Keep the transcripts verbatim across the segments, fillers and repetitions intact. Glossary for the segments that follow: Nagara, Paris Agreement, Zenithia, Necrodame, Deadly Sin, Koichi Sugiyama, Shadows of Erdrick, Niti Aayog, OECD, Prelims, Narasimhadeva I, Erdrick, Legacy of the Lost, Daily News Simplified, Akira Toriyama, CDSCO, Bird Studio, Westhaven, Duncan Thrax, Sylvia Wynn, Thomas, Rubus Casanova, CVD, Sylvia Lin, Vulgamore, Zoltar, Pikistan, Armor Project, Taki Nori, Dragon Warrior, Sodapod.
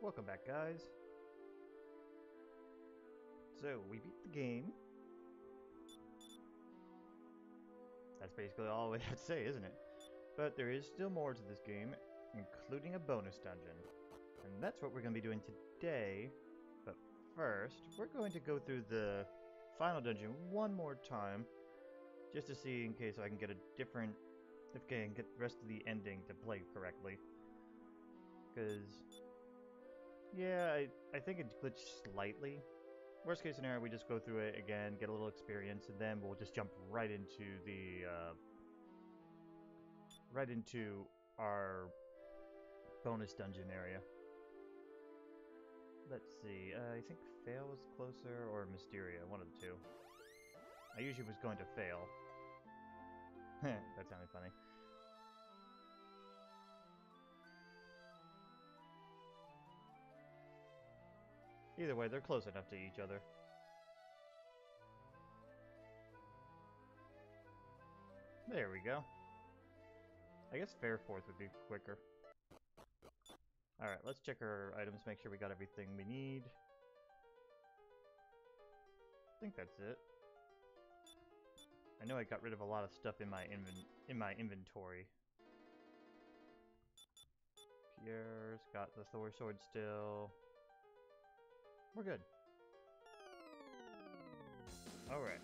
Welcome back, guys. So, we beat the game. That's basically all we have to say, isn't it? But there is still more to this game, including a bonus dungeon. And that's what we're going to be doing today. But first, we're going to go through the final dungeon one more time, just to see in case I can get a different... if I can get the rest of the ending to play correctly. Because... yeah, I, I think it glitched slightly. Worst case scenario, we just go through it again, get a little experience, and then we'll just jump right into the, uh, right into our bonus dungeon area. Let's see, uh, I think Fail was closer, or Mysteria, one of the two. I usually was going to Fail. Heh, that sounded funny. Either way, they're close enough to each other. There we go. I guess Fairforth would be quicker. Alright, let's check our items, make sure we got everything we need. I think that's it. I know I got rid of a lot of stuff in my inven in my inventory. Pierre's got the Thor sword still. We're good. Alright.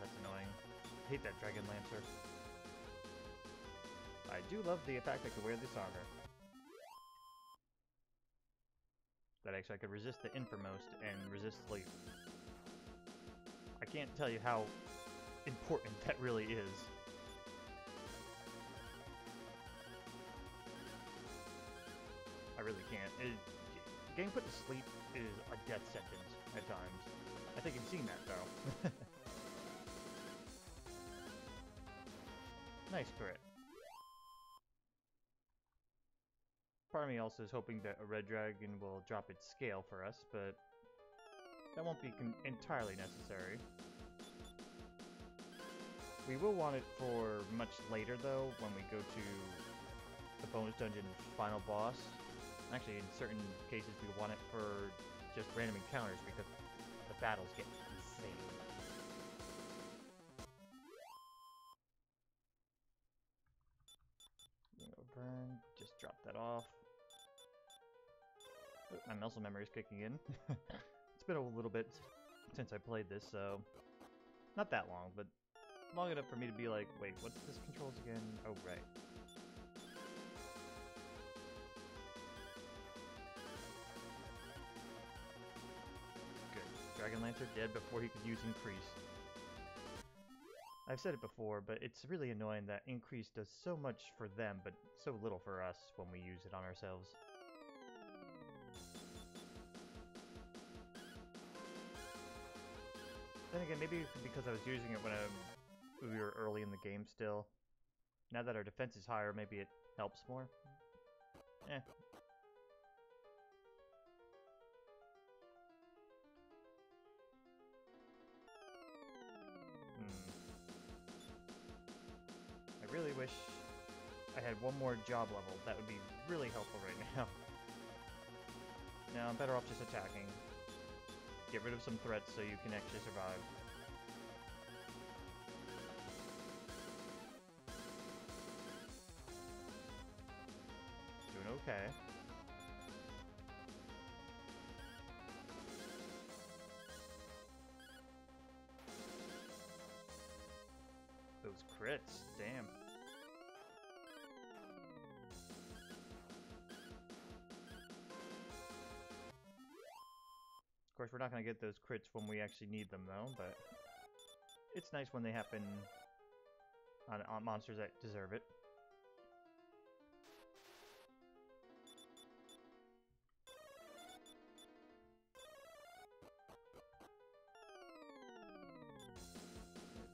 That's annoying. I hate that Dragon Lancer. I do love the fact I could wear this armor. That actually I could resist the Inframost and resist sleep. I can't tell you how important that really is. I really can't. It, getting put to sleep is a death sentence at times. I think you've seen that, though. Nice crit. Part of me also is hoping that a red dragon will drop its scale for us, but that won't be con entirely necessary. We will want it for much later, though, when we go to the bonus dungeon final boss. Actually, in certain cases, we want it for just random encounters because the battles get insane. Burn. Just drop that off. Ooh, my muscle memory's kicking in. It's been a little bit since I played this, so... not that long, but long enough for me to be like, wait, what's this controls again? Oh, right. Dragon Lancer dead before he could use Increase. I've said it before, but it's really annoying that Increase does so much for them, but so little for us when we use it on ourselves. Then again, maybe because I was using it when I, we were early in the game still. Now that our defense is higher, maybe it helps more. Eh. I really wish I had one more job level. That would be really helpful right now. Now I'm better off just attacking. Get rid of some threats so you can actually survive. Doing okay. Those crits, damn. Of course, we're not going to get those crits when we actually need them, though, but it's nice when they happen on, on monsters that deserve it.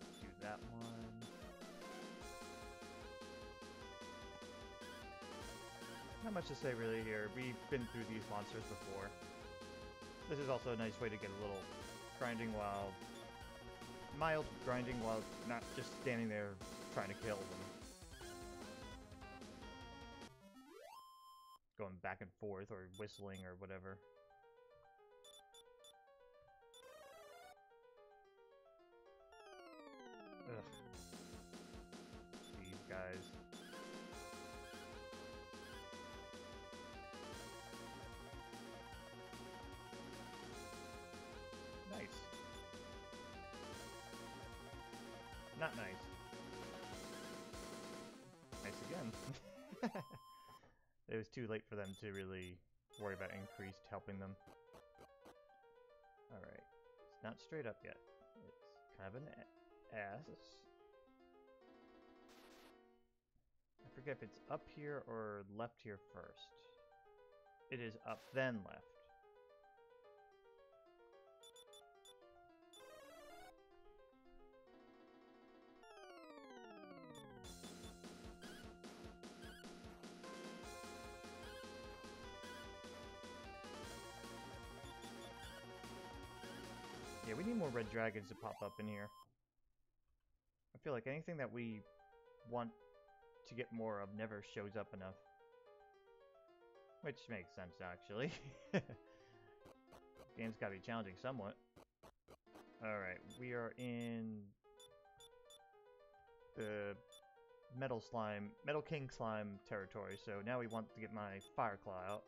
Let's do that one. Not much to say really here. We've been through these monsters before. This is also a nice way to get a little grinding while... mild grinding while not just standing there trying to kill them. Going back and forth or whistling or whatever. Ugh. These guys. Nice. Not nice. Nice again. It was too late for them to really worry about increased helping them. Alright. It's not straight up yet. It's kind of an ass. I forget if it's up here or left here first. It is up then left. Yeah, we need more red dragons to pop up in here. I feel like anything that we want to get more of never shows up enough. Which makes sense, actually. Game's gotta be challenging somewhat. Alright, we are in the Metal Slime, Metal King Slime territory, so now we want to get my Fire Claw out.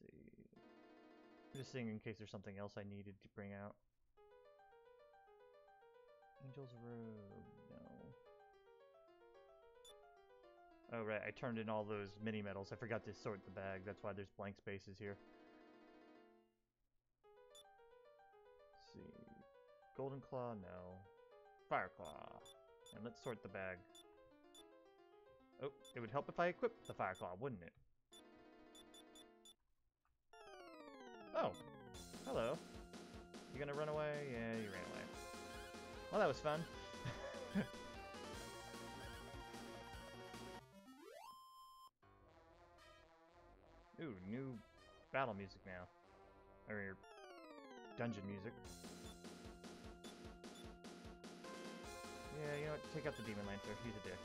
Let's see. I'm just seeing in case there's something else I needed to bring out. Angel's Road, no. Oh right, I turned in all those mini medals. I forgot to sort the bag, that's why there's blank spaces here. Let's see. Golden Claw, no. Fire Claw. And let's sort the bag. Oh, it would help if I equipped the Fire Claw, wouldn't it? Oh. Hello. You gonna run away? Yeah, you ran away. Well, that was fun. Ooh, new battle music now. Or dungeon music. Yeah, you know what? Take out the Demon Lancer. He's a dick.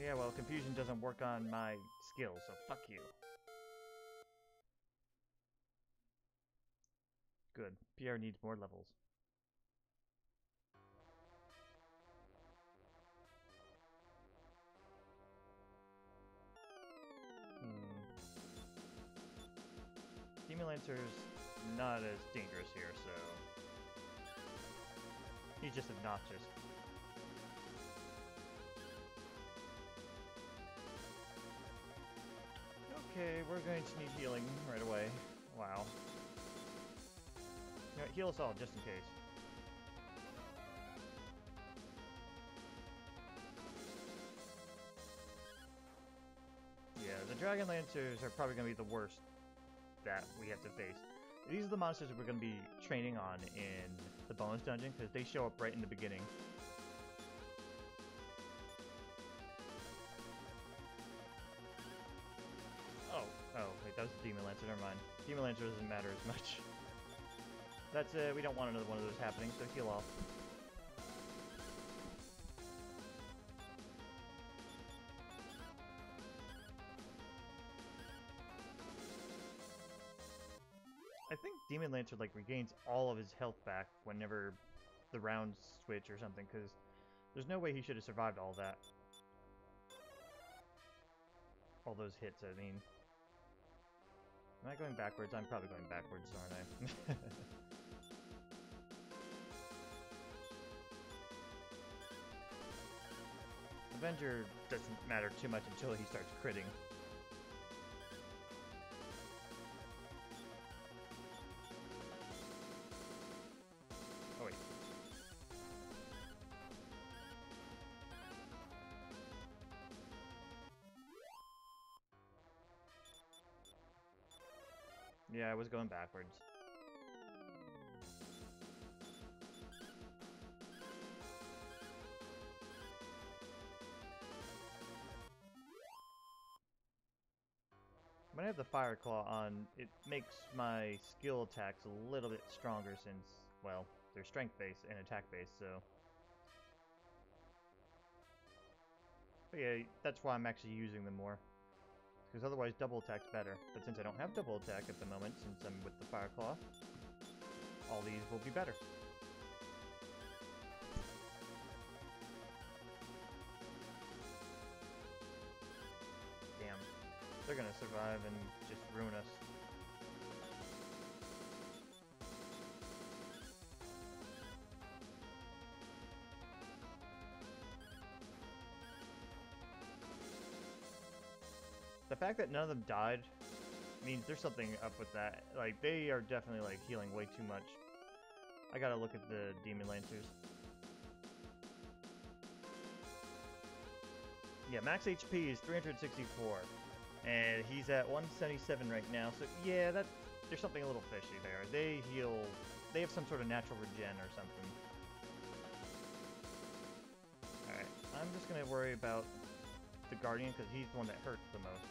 Yeah, well, confusion doesn't work on my skills, so fuck you. Good. Pierre needs more levels. Hmm. Demon Lancer's not as dangerous here, so... He's just obnoxious. Okay, we're going to need healing right away. Wow. You know, heal us all, just in case. Yeah, the Dragon Lancers are probably going to be the worst that we have to face. These are the monsters we're going to be training on in the bonus dungeon, because they show up right in the beginning. Oh, wait, that was the Demon Lancer, never mind. Demon Lancer doesn't matter as much. That's uh, we don't want another one of those happening, so heal off. I think Demon Lancer, like, regains all of his health back whenever the rounds switch or something, because there's no way he should have survived all that. All those hits, I mean. Am I going backwards? I'm probably going backwards, aren't I? Avenger doesn't matter too much until he starts critting. Oh wait. Yeah, I was going backwards. When I have the Fire Claw on, it makes my skill attacks a little bit stronger since, well, they're strength-based and attack-based, so... But yeah, that's why I'm actually using them more. Because otherwise double attack's better. But since I don't have double attack at the moment, since I'm with the Fire Claw, all these will be better. Damn. They're gonna survive and just ruin us. The fact that none of them died means there's something up with that. Like, they are definitely, like, healing way too much. I gotta look at the Demon Lancers. Yeah, max H P is three hundred sixty-four. And he's at one seventy-seven right now, so yeah, that there's something a little fishy there. They heal... They have some sort of natural regen or something. Alright, I'm just going to worry about the Guardian, because he's the one that hurts the most.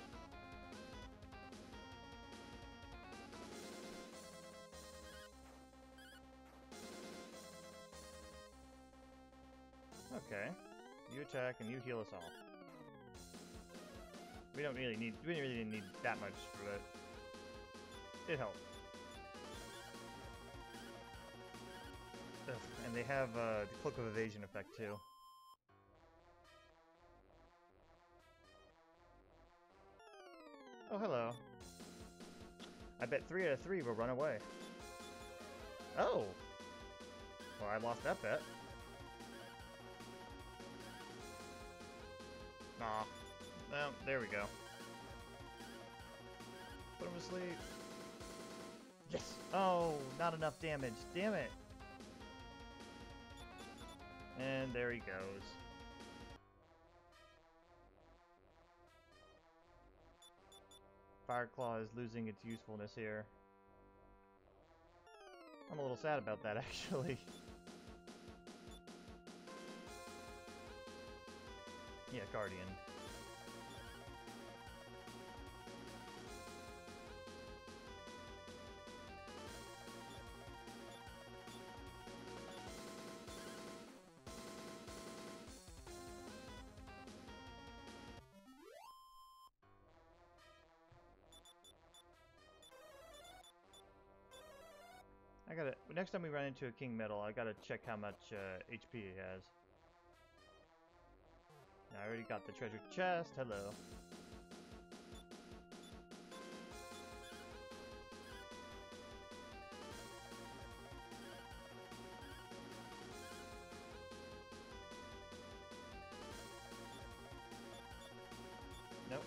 Okay. You attack and you heal us all. We don't really need, we really didn't need that much, but it helped. Ugh, and they have uh, the Cloak of Evasion effect too. Oh, hello. I bet three out of three will run away. Oh! Well, I lost that bet. Nah. Well, there we go. Put him to sleep. Yes! Oh, not enough damage. Damn it! And there he goes. Fireclaw is losing its usefulness here. I'm a little sad about that, actually. Yeah, Guardian. I gotta. Next time we run into a King Metal, I gotta check how much uh, H P he has. Now, I already got the treasure chest. Hello. Nope.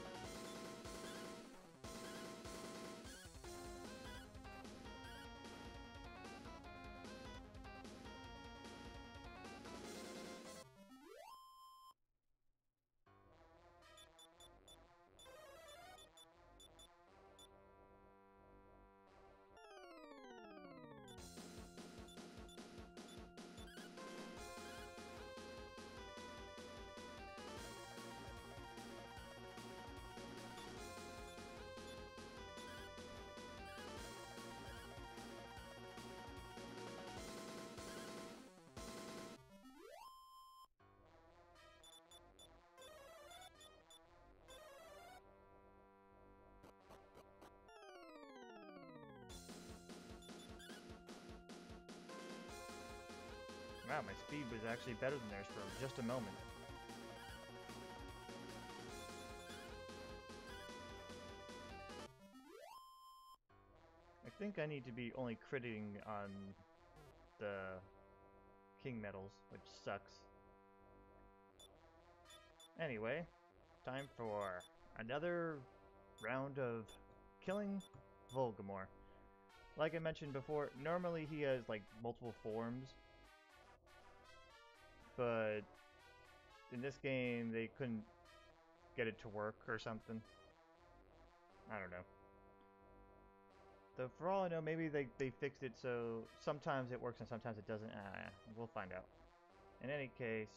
Wow, my speed was actually better than theirs for just a moment. I think I need to be only critting on the King Metals, which sucks. Anyway, time for another round of killing Vulgamore. Like I mentioned before, normally he has like multiple forms. But in this game, they couldn't get it to work or something. I don't know. Though for all I know, maybe they, they fixed it so sometimes it works and sometimes it doesn't. Ah, we'll find out. In any case,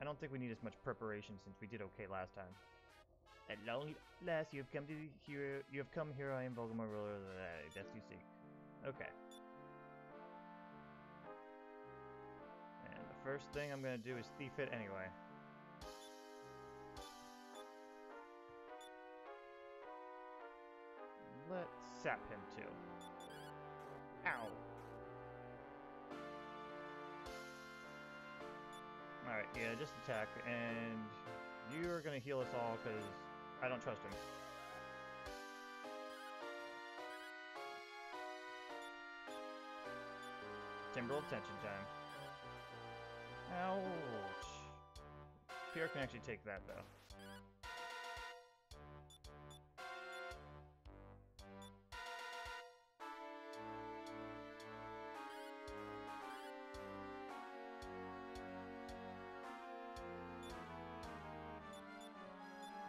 I don't think we need as much preparation since we did okay last time. At last, you have come to here. You have come here. I am Vulgamore, ruler of the Destiny. Okay. And the first thing I'm gonna do is thief it anyway. Let's sap him too. Ow. Alright, yeah, just attack, and you're gonna heal us all, because I don't trust him. Timbrel attention time. Ouch. Pierre can actually take that, though.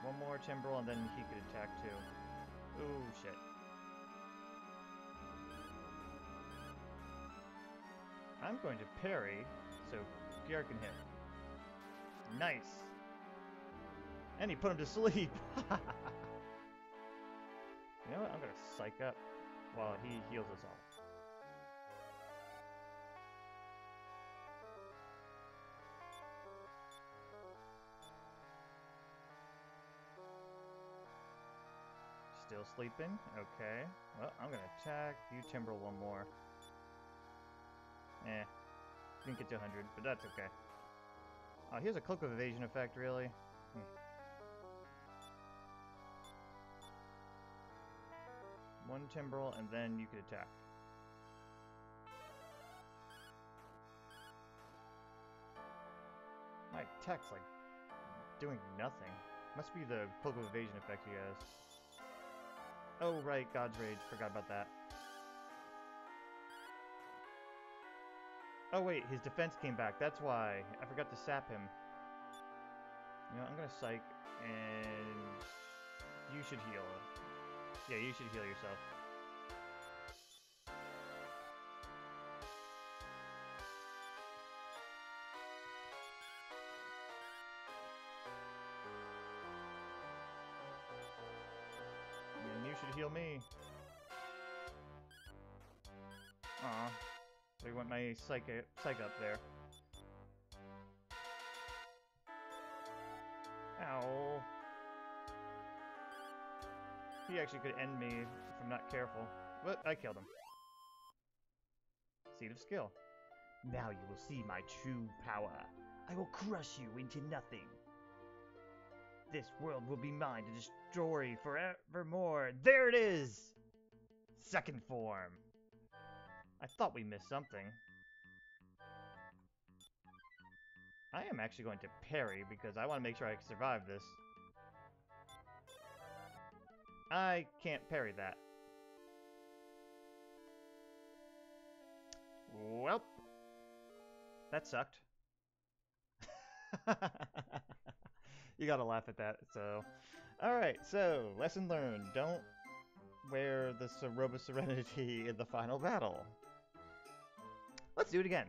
One more Timbrel, and then he could attack too. Ooh, shit. I'm going to parry, so Garrett can hit. Nice! And he put him to sleep! You know what? I'm gonna psych up while he heals us all. Still sleeping? Okay. Well, I'm gonna attack you, Timbrel, one more. Eh. Didn't get to one hundred, but that's okay. Oh, here's a cloak of evasion effect, really. Hmm. One Timbrel, and then you could attack. My attack's like doing nothing. Must be the cloak of evasion effect, you guys. Oh, right, God's Rage. Forgot about that. Oh, wait, his defense came back. That's why. I forgot to sap him. You know, I'm gonna psych, and you should heal. Yeah, you should heal yourself. Heal me. Aw. They went my psych, psych up there. Ow. He actually could end me if I'm not careful. But I killed him. Seed of Skill. Now you will see my true power. I will crush you into nothing. This world will be mine to destroy forevermore. There it is! Second form. I thought we missed something. I am actually going to parry because I want to make sure I can survive this. I can't parry that. Welp. That sucked. You gotta laugh at that, so... Alright, so, lesson learned. Don't wear the robe of serenity in the final battle. Let's do it again.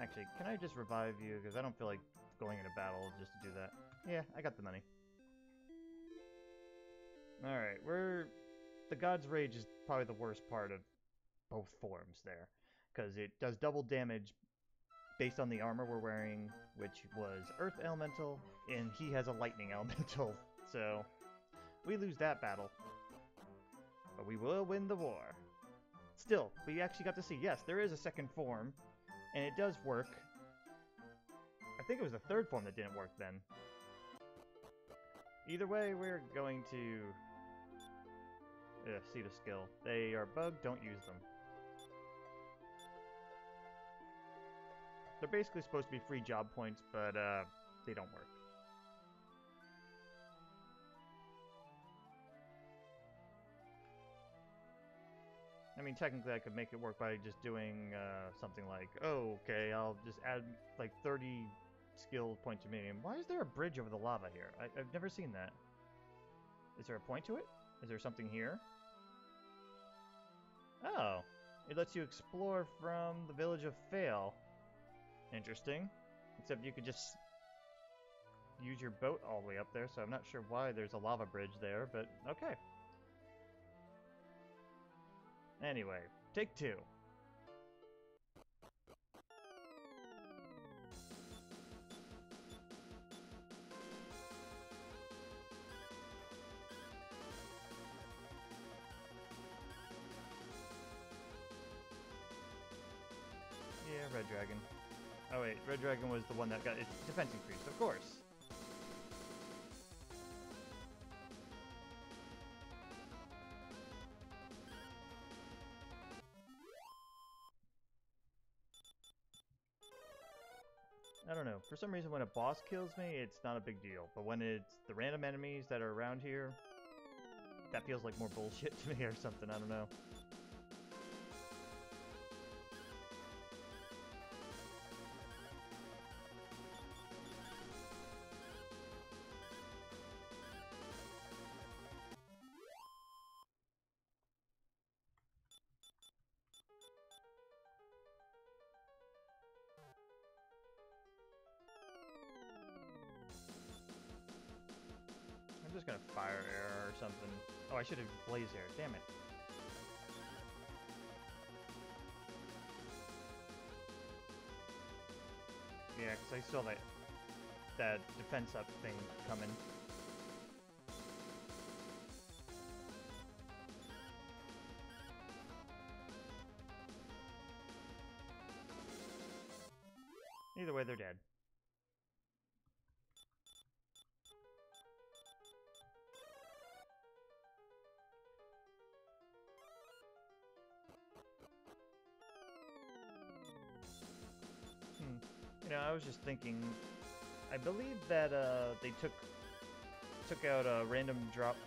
Actually, can I just revive you? Because I don't feel like going into battle just to do that. Yeah, I got the money. Alright, we're... The God's Rage is probably the worst part of both forms there. Because it does double damage... based on the armor we're wearing, which was Earth Elemental, and he has a Lightning Elemental, so we lose that battle. But we will win the war. Still, we actually got to see, yes, there is a second form, and it does work. I think it was the third form that didn't work then. Either way, we're going to... Uh, see the skill. They are bugged, don't use them. They're basically supposed to be free job points, but uh, they don't work. I mean, technically I could make it work by just doing uh, something like, oh, okay, I'll just add like thirty skill points to me. Why is there a bridge over the lava here? I I've never seen that. Is there a point to it? Is there something here? Oh, it lets you explore from the village of Fail. Interesting. Except you could just use your boat all the way up there, so I'm not sure why there's a lava bridge there, but okay. Anyway, take two. Yeah, Red Dragon. Oh wait, Red Dragon was the one that got its defense increased, of course. I don't know, for some reason when a boss kills me, it's not a big deal. But when it's the random enemies that are around here, that feels like more bullshit to me or something, I don't know. I'm just gonna fire air or something. Oh, I should have blaze air. Damn it. Yeah, because I saw that that defense up thing coming. Either way, they're dead. You know, I was just thinking, I believe that uh, they took took out uh, random drops,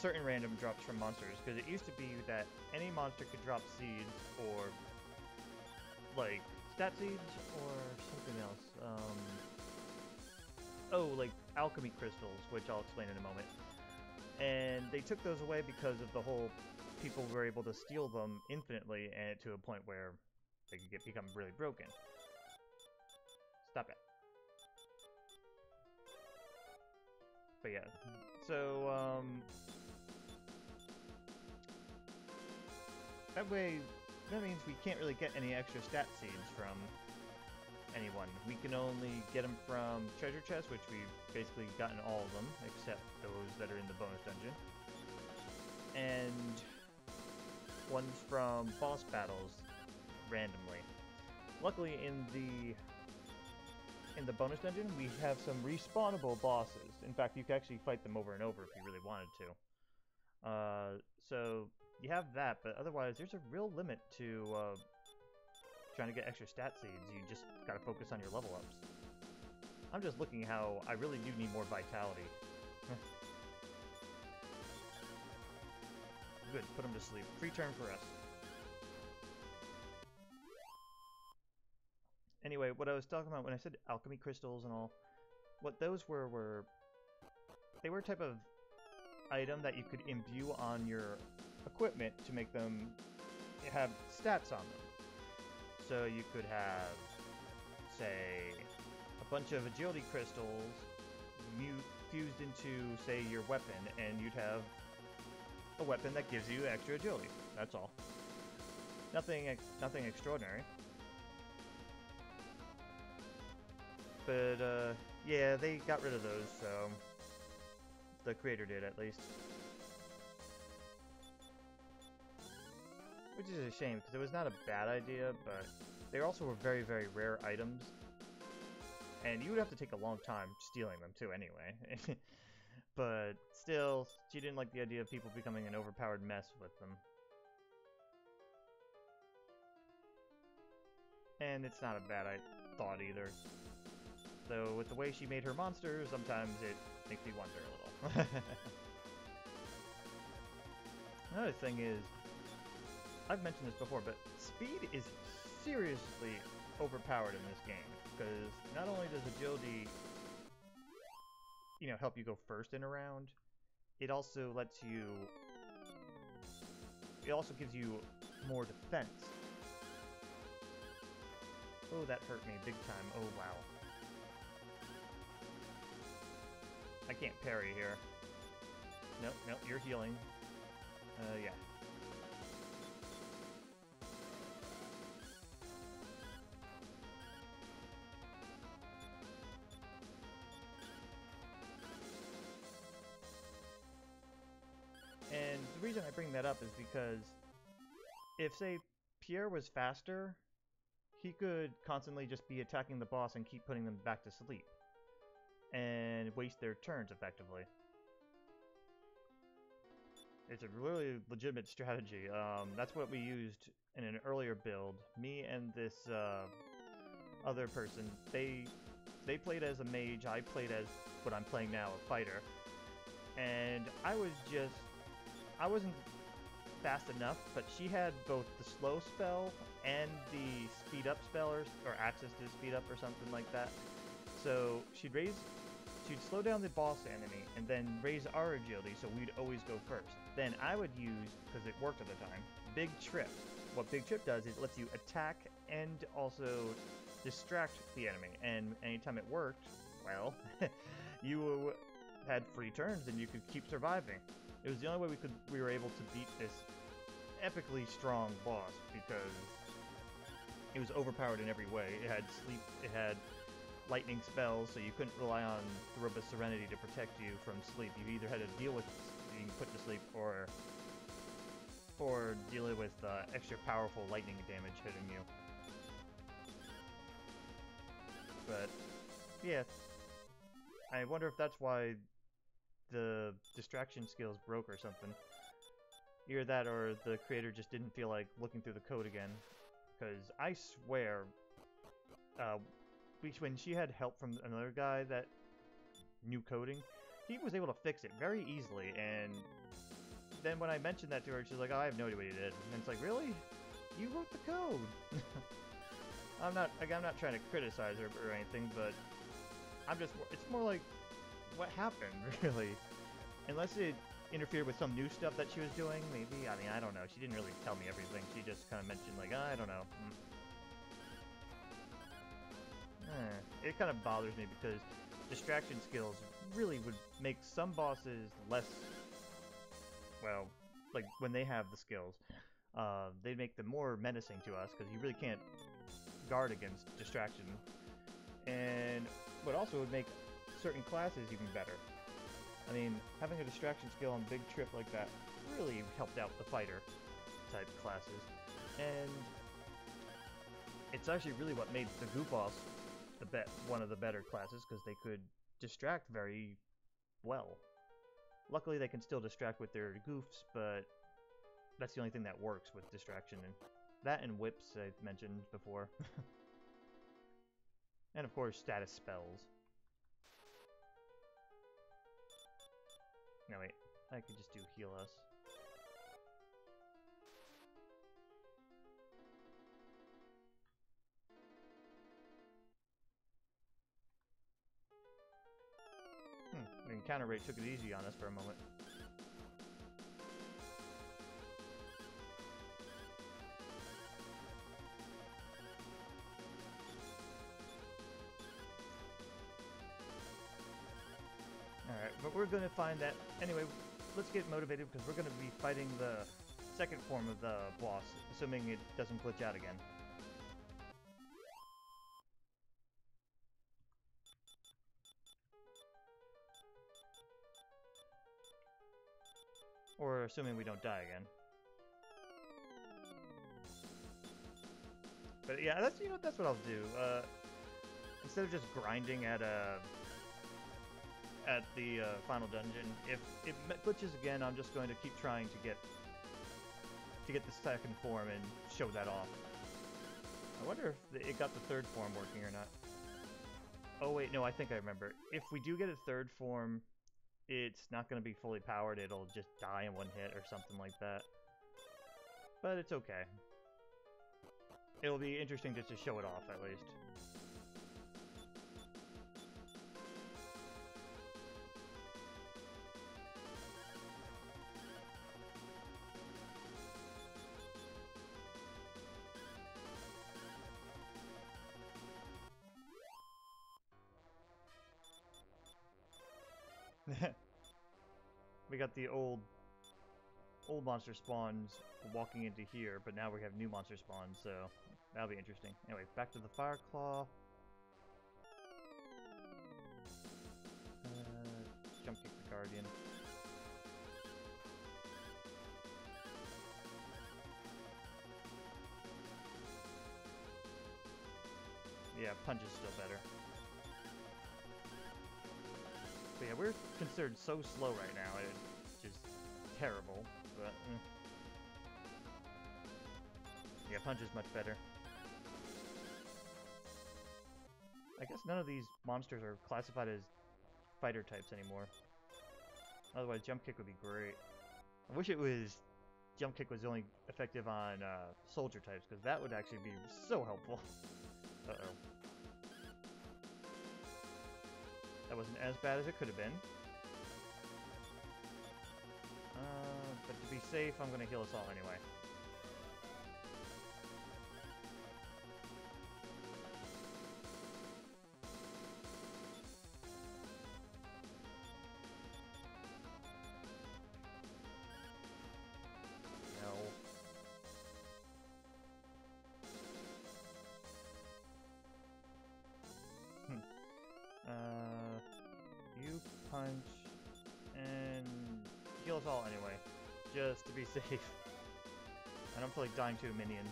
certain random drops from monsters, because it used to be that any monster could drop seeds or, like, stat seeds or something else. Um, oh, like alchemy crystals, which I'll explain in a moment. And they took those away because of the whole people were able to steal them infinitely and to a point where they could get become really broken. Stop it. But yeah, so, um... that way, that means we can't really get any extra stat seeds from anyone. We can only get them from treasure chests, which we've basically gotten all of them, except those that are in the bonus dungeon. And ones from boss battles, randomly. Luckily, in the... in the bonus dungeon, we have some respawnable bosses. In fact, you can actually fight them over and over if you really wanted to. Uh, so, you have that, but otherwise, there's a real limit to uh, trying to get extra stat seeds. You just gotta focus on your level ups. I'm just looking how I really do need more vitality. Good, put them to sleep. Free turn for us. Anyway, what I was talking about when I said alchemy crystals and all, what those were were, they were a type of item that you could imbue on your equipment to make them have stats on them. So you could have, say, a bunch of agility crystals fused into, say, your weapon, and you'd have a weapon that gives you extra agility. That's all. Nothing, nothing extraordinary. But, uh, yeah, they got rid of those, so... the creator did, at least. Which is a shame, because it was not a bad idea, but... they also were very, very rare items. And you would have to take a long time stealing them, too, anyway. But, still, she didn't like the idea of people becoming an overpowered mess with them. And it's not a bad thought, either. Though, with the way she made her monsters, sometimes it makes me wonder a little. Another thing is, I've mentioned this before, but speed is seriously overpowered in this game, because not only does agility, you know, help you go first in a round, it also lets you, it also gives you more defense. Oh, that hurt me big time. Oh, wow. I can't parry here. No, no, you're healing. Uh, yeah. And the reason I bring that up is because if, say, Pierre was faster, he could constantly just be attacking the boss and keep putting them back to sleep, and waste their turns effectively. It's a really legitimate strategy. Um, that's what we used in an earlier build. Me and this uh, other person, they they played as a mage, I played as what I'm playing now, a fighter. And I was just, I wasn't fast enough, but she had both the slow spell and the speed up spell, or, or access to speed up or something like that. So she'd raise, she'd slow down the boss enemy and then raise our agility, so we'd always go first. Then I would use, because it worked at the time, Big Trip. What Big Trip does is it lets you attack and also distract the enemy. And anytime it worked, well, you had free turns and you could keep surviving. It was the only way we could we were able to beat this epically strong boss, because it was overpowered in every way. It had sleep, it had lightning spells, so you couldn't rely on the Robe of Serenity to protect you from sleep. You either had to deal with being put to sleep or or dealing with uh, extra powerful lightning damage hitting you. But yeah, I wonder if that's why the distraction skills broke or something. Either that or the creator just didn't feel like looking through the code again, because I swear uh, when she had help from another guy that knew coding, he was able to fix it very easily. And then when I mentioned that to her, she's like, oh, I have no idea what you did. And it's like, really? You wrote the code! I'm not, like, I'm not trying to criticize her or anything, but I'm just, it's more like, what happened, really? Unless it interfered with some new stuff that she was doing, maybe? I mean, I don't know. She didn't really tell me everything. She just kind of mentioned, like, oh, I don't know. Mm. It kind of bothers me because distraction skills really would make some bosses less, well, like when they have the skills, uh, they'd make them more menacing to us because you really can't guard against distraction. And what also would make certain classes even better. I mean, having a distraction skill on Big Trip like that really helped out the fighter type classes. And it's actually really what made the Goo Boss the bet one of the better classes, because they could distract very well. Luckily they can still distract with their goofs, but that's the only thing that works with distraction, and that and whips I mentioned before. And of course status spells. No wait, I could just do heal us. The encounter rate took it easy on us for a moment. Alright, but we're gonna find that. Anyway, let's get motivated because we're gonna be fighting the second form of the boss, assuming it doesn't glitch out again. Or assuming we don't die again. But yeah, that's, you know, that's what I'll do. Uh, instead of just grinding at a at the uh, final dungeon, if it glitches again, I'm just going to keep trying to get to get the second form and show that off. I wonder if it got the third form working or not. Oh wait, no, I think I remember. If we do get a third form, it's not going to be fully powered, it'll just die in one hit or something like that. But it's okay. It'll be interesting just to show it off, at least. We got the old old monster spawns walking into here, but now we have new monster spawns, so that'll be interesting. Anyway, back to the fire claw. Uh, jump kick the guardian. Yeah, punch is still better. But yeah, we're considered so slow right now, it's just terrible, but... Mm. Yeah, punch is much better. I guess none of these monsters are classified as fighter types anymore. Otherwise, jump kick would be great. I wish it was... Jump kick was only effective on uh, soldier types, because that would actually be so helpful. Uh-oh. That wasn't as bad as it could have been. Uh, but to be safe, I'm going to heal us all anyway. No. Hmm. Uh... You punch and heal us all anyway, just to be safe. I don't feel like dying to a minion.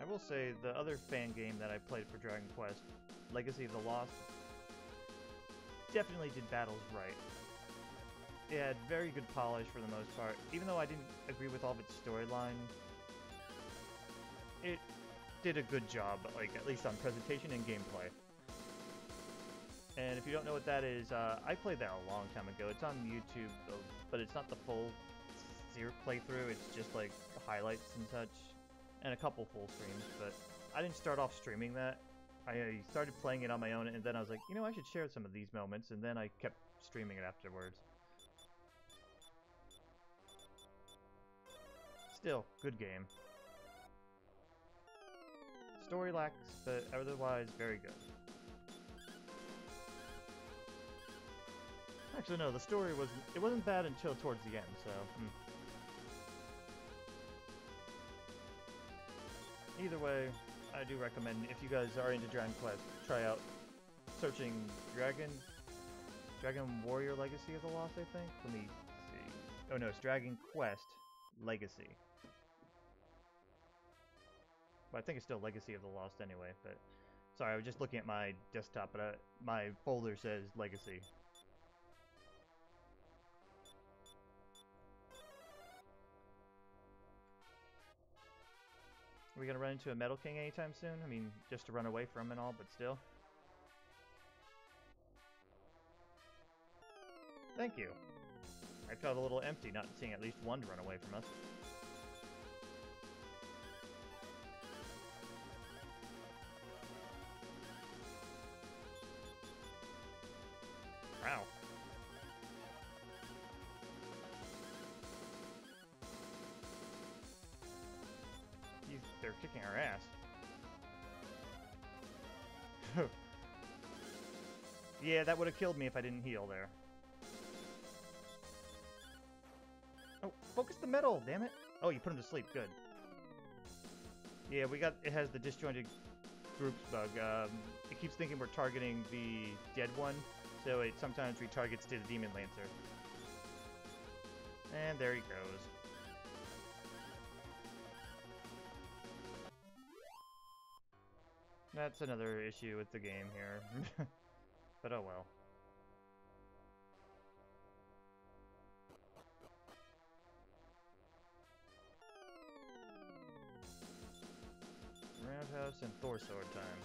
I will say, the other fan game that I played for Dragon Quest, Legacy of the Lost, definitely did battles right. It had very good polish for the most part, even though I didn't agree with all of its storyline. It did a good job, like at least on presentation and gameplay. And if you don't know what that is, uh, I played that a long time ago. It's on YouTube, but it's not the full playthrough, it's just like highlights and such. And a couple full streams, but I didn't start off streaming that. I started playing it on my own, and then I was like, you know, I should share some of these moments, and then I kept streaming it afterwards. Still, good game. Story lacks, but otherwise very good. Actually, no, the story wasn't, it wasn't bad until towards the end, so... Mm. Either way, I do recommend, if you guys are into Dragon Quest, try out searching Dragon... Dragon Warrior Legacy of the Lost, I think? Let me see... Oh no, it's Dragon Quest Legacy. But I think it's still Legacy of the Lost anyway, but... Sorry, I was just looking at my desktop, but I, my folder says Legacy. Are we gonna run into a Metal King anytime soon? I mean, just to run away from him and all, but still. Thank you. I felt a little empty not seeing at least one to run away from us. Wow. They're kicking our ass. Yeah, that would have killed me if I didn't heal there. Oh, focus the metal, damn it! Oh, you put him to sleep, good. Yeah, we got, it has the disjointed groups bug. Um, it keeps thinking we're targeting the dead one, so it sometimes retargets to the Demon Lancer. And there he goes. That's another issue with the game here, but oh well. Roundhouse and Thor Sword time.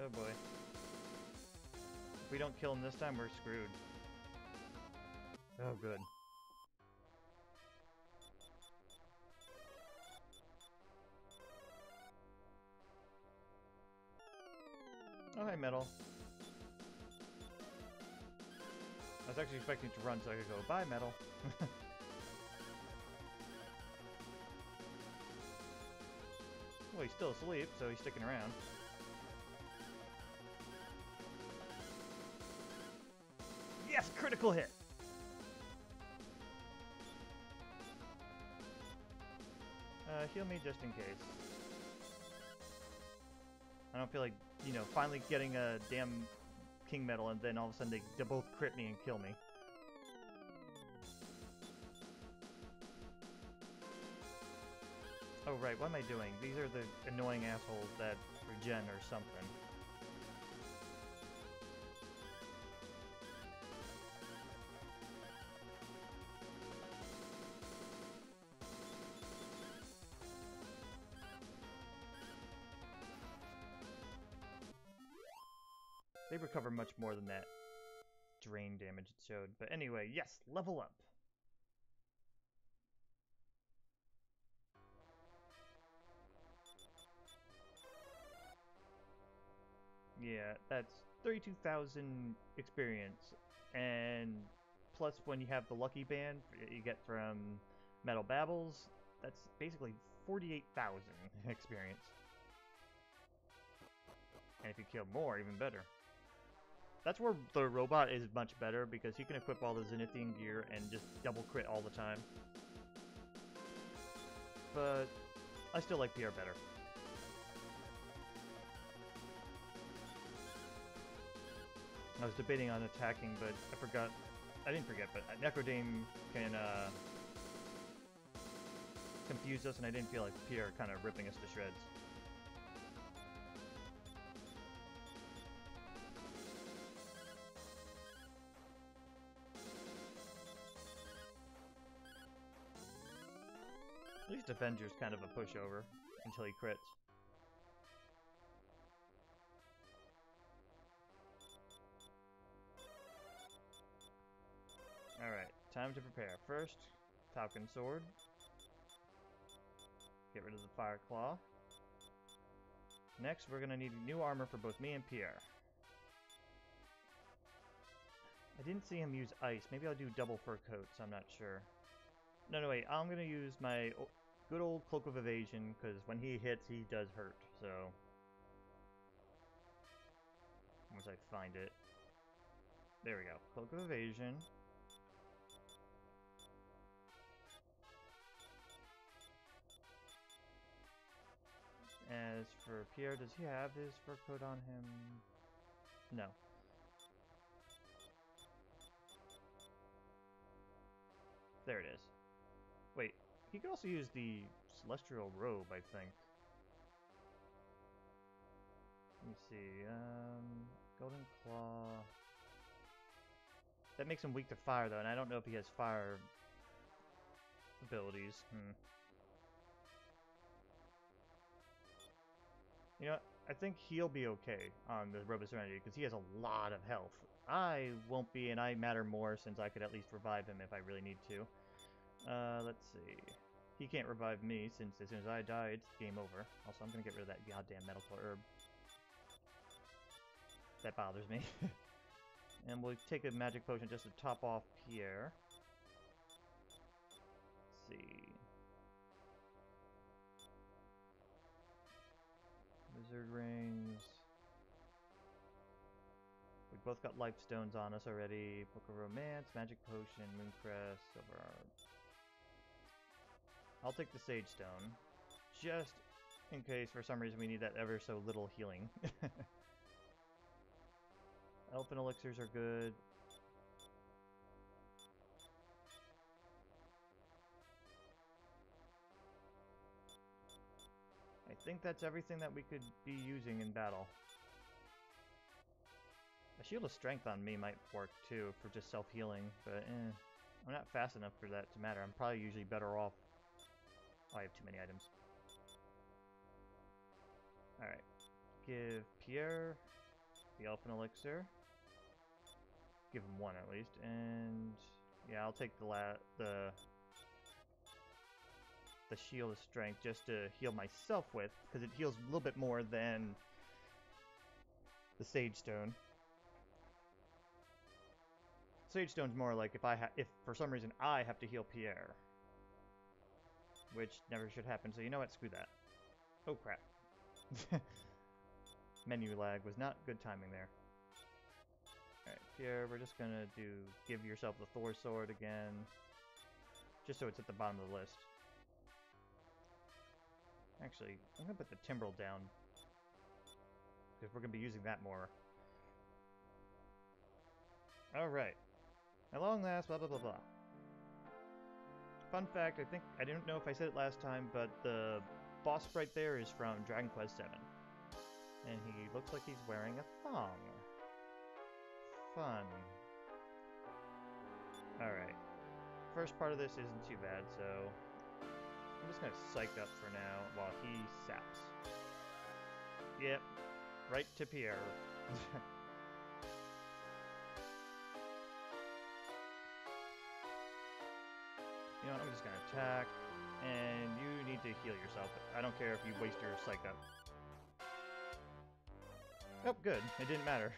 Oh boy. If we don't kill him this time, we're screwed. Oh, good. Oh, hi, Metal. I was actually expecting to run so I could go, bye, Metal. Well, he's still asleep, so he's sticking around. Yes, critical hit! Uh, heal me just in case. I don't feel like, you know, finally getting a damn King Metal and then all of a sudden they, they both crit me and kill me. Oh right, what am I doing? These are the annoying assholes that regen or something. They recover much more than that drain damage it showed. But anyway, yes, level up. Yeah, that's thirty-two thousand experience. And plus when you have the lucky band you get from Metal Babbles, that's basically forty-eight thousand experience. And if you kill more, even better. That's where the robot is much better, because he can equip all the Zenithian gear and just double crit all the time. But I still like Pierre better. I was debating on attacking, but I forgot. I didn't forget, but Necrodame can uh, confuse us, and I didn't feel like Pierre kind of ripping us to shreds. At least Avenger's kind of a pushover until he crits. Alright, time to prepare. First, Falcon Sword. Get rid of the Fire Claw. Next, we're going to need new armor for both me and Pierre. I didn't see him use ice. Maybe I'll do double fur coats, I'm not sure. No, no, wait, I'm going to use my good old Cloak of Evasion, because when he hits, he does hurt, so... Once I find it. There we go. Cloak of Evasion. As for Pierre, does he have his fur coat on him? No. There it is. Wait, he could also use the Celestial Robe, I think. Let me see, um... Golden Claw... That makes him weak to fire, though, and I don't know if he has fire... abilities. Hmm. You know, I think he'll be okay on the Robe of Serenity, because he has a lot of health. I won't be, and I matter more, since I could at least revive him if I really need to. Uh, let's see. He can't revive me, since as soon as I die, it's game over. Also, I'm gonna get rid of that goddamn medical herb. That bothers me. And we'll take a magic potion just to top off Pierre. Let's see. Wizard rings. We both got life stones on us already. Book of Romance, Magic Potion, Mooncrest, Silver Arm. I'll take the Sage Stone, just in case for some reason we need that ever so little healing. Elfin elixirs are good. I think that's everything that we could be using in battle. A shield of strength on me might work too for just self-healing, but eh, I'm not fast enough for that to matter. I'm probably usually better off. Oh, I have too many items. Alright, give Pierre the Elfin Elixir. give him one at least. And yeah, I'll take the la the the shield of strength just to heal myself with, because it heals a little bit more than the Sage Stone. Sage Stone's more like if I ha if for some reason I have to heal Pierre, which never should happen. So you know what? Screw that. Oh crap. Menu lag was not good timing there. Alright, Pierre, we're just gonna do give yourself the Thor sword again. Just so it's at the bottom of the list. Actually, I'm gonna put the Timbrel down. Because we're gonna be using that more. Alright. At long last, blah blah blah blah. Fun fact, I think I didn't know if I said it last time, but the boss sprite there is from Dragon Quest seven. And he looks like he's wearing a thong. Fun. Alright. First part of this isn't too bad, so I'm just gonna psych up for now while he saps. Yep. Right to Pierre. You know what, I'm just gonna attack. And you need to heal yourself. I don't care if you waste your psych up. Oh, good. It didn't matter.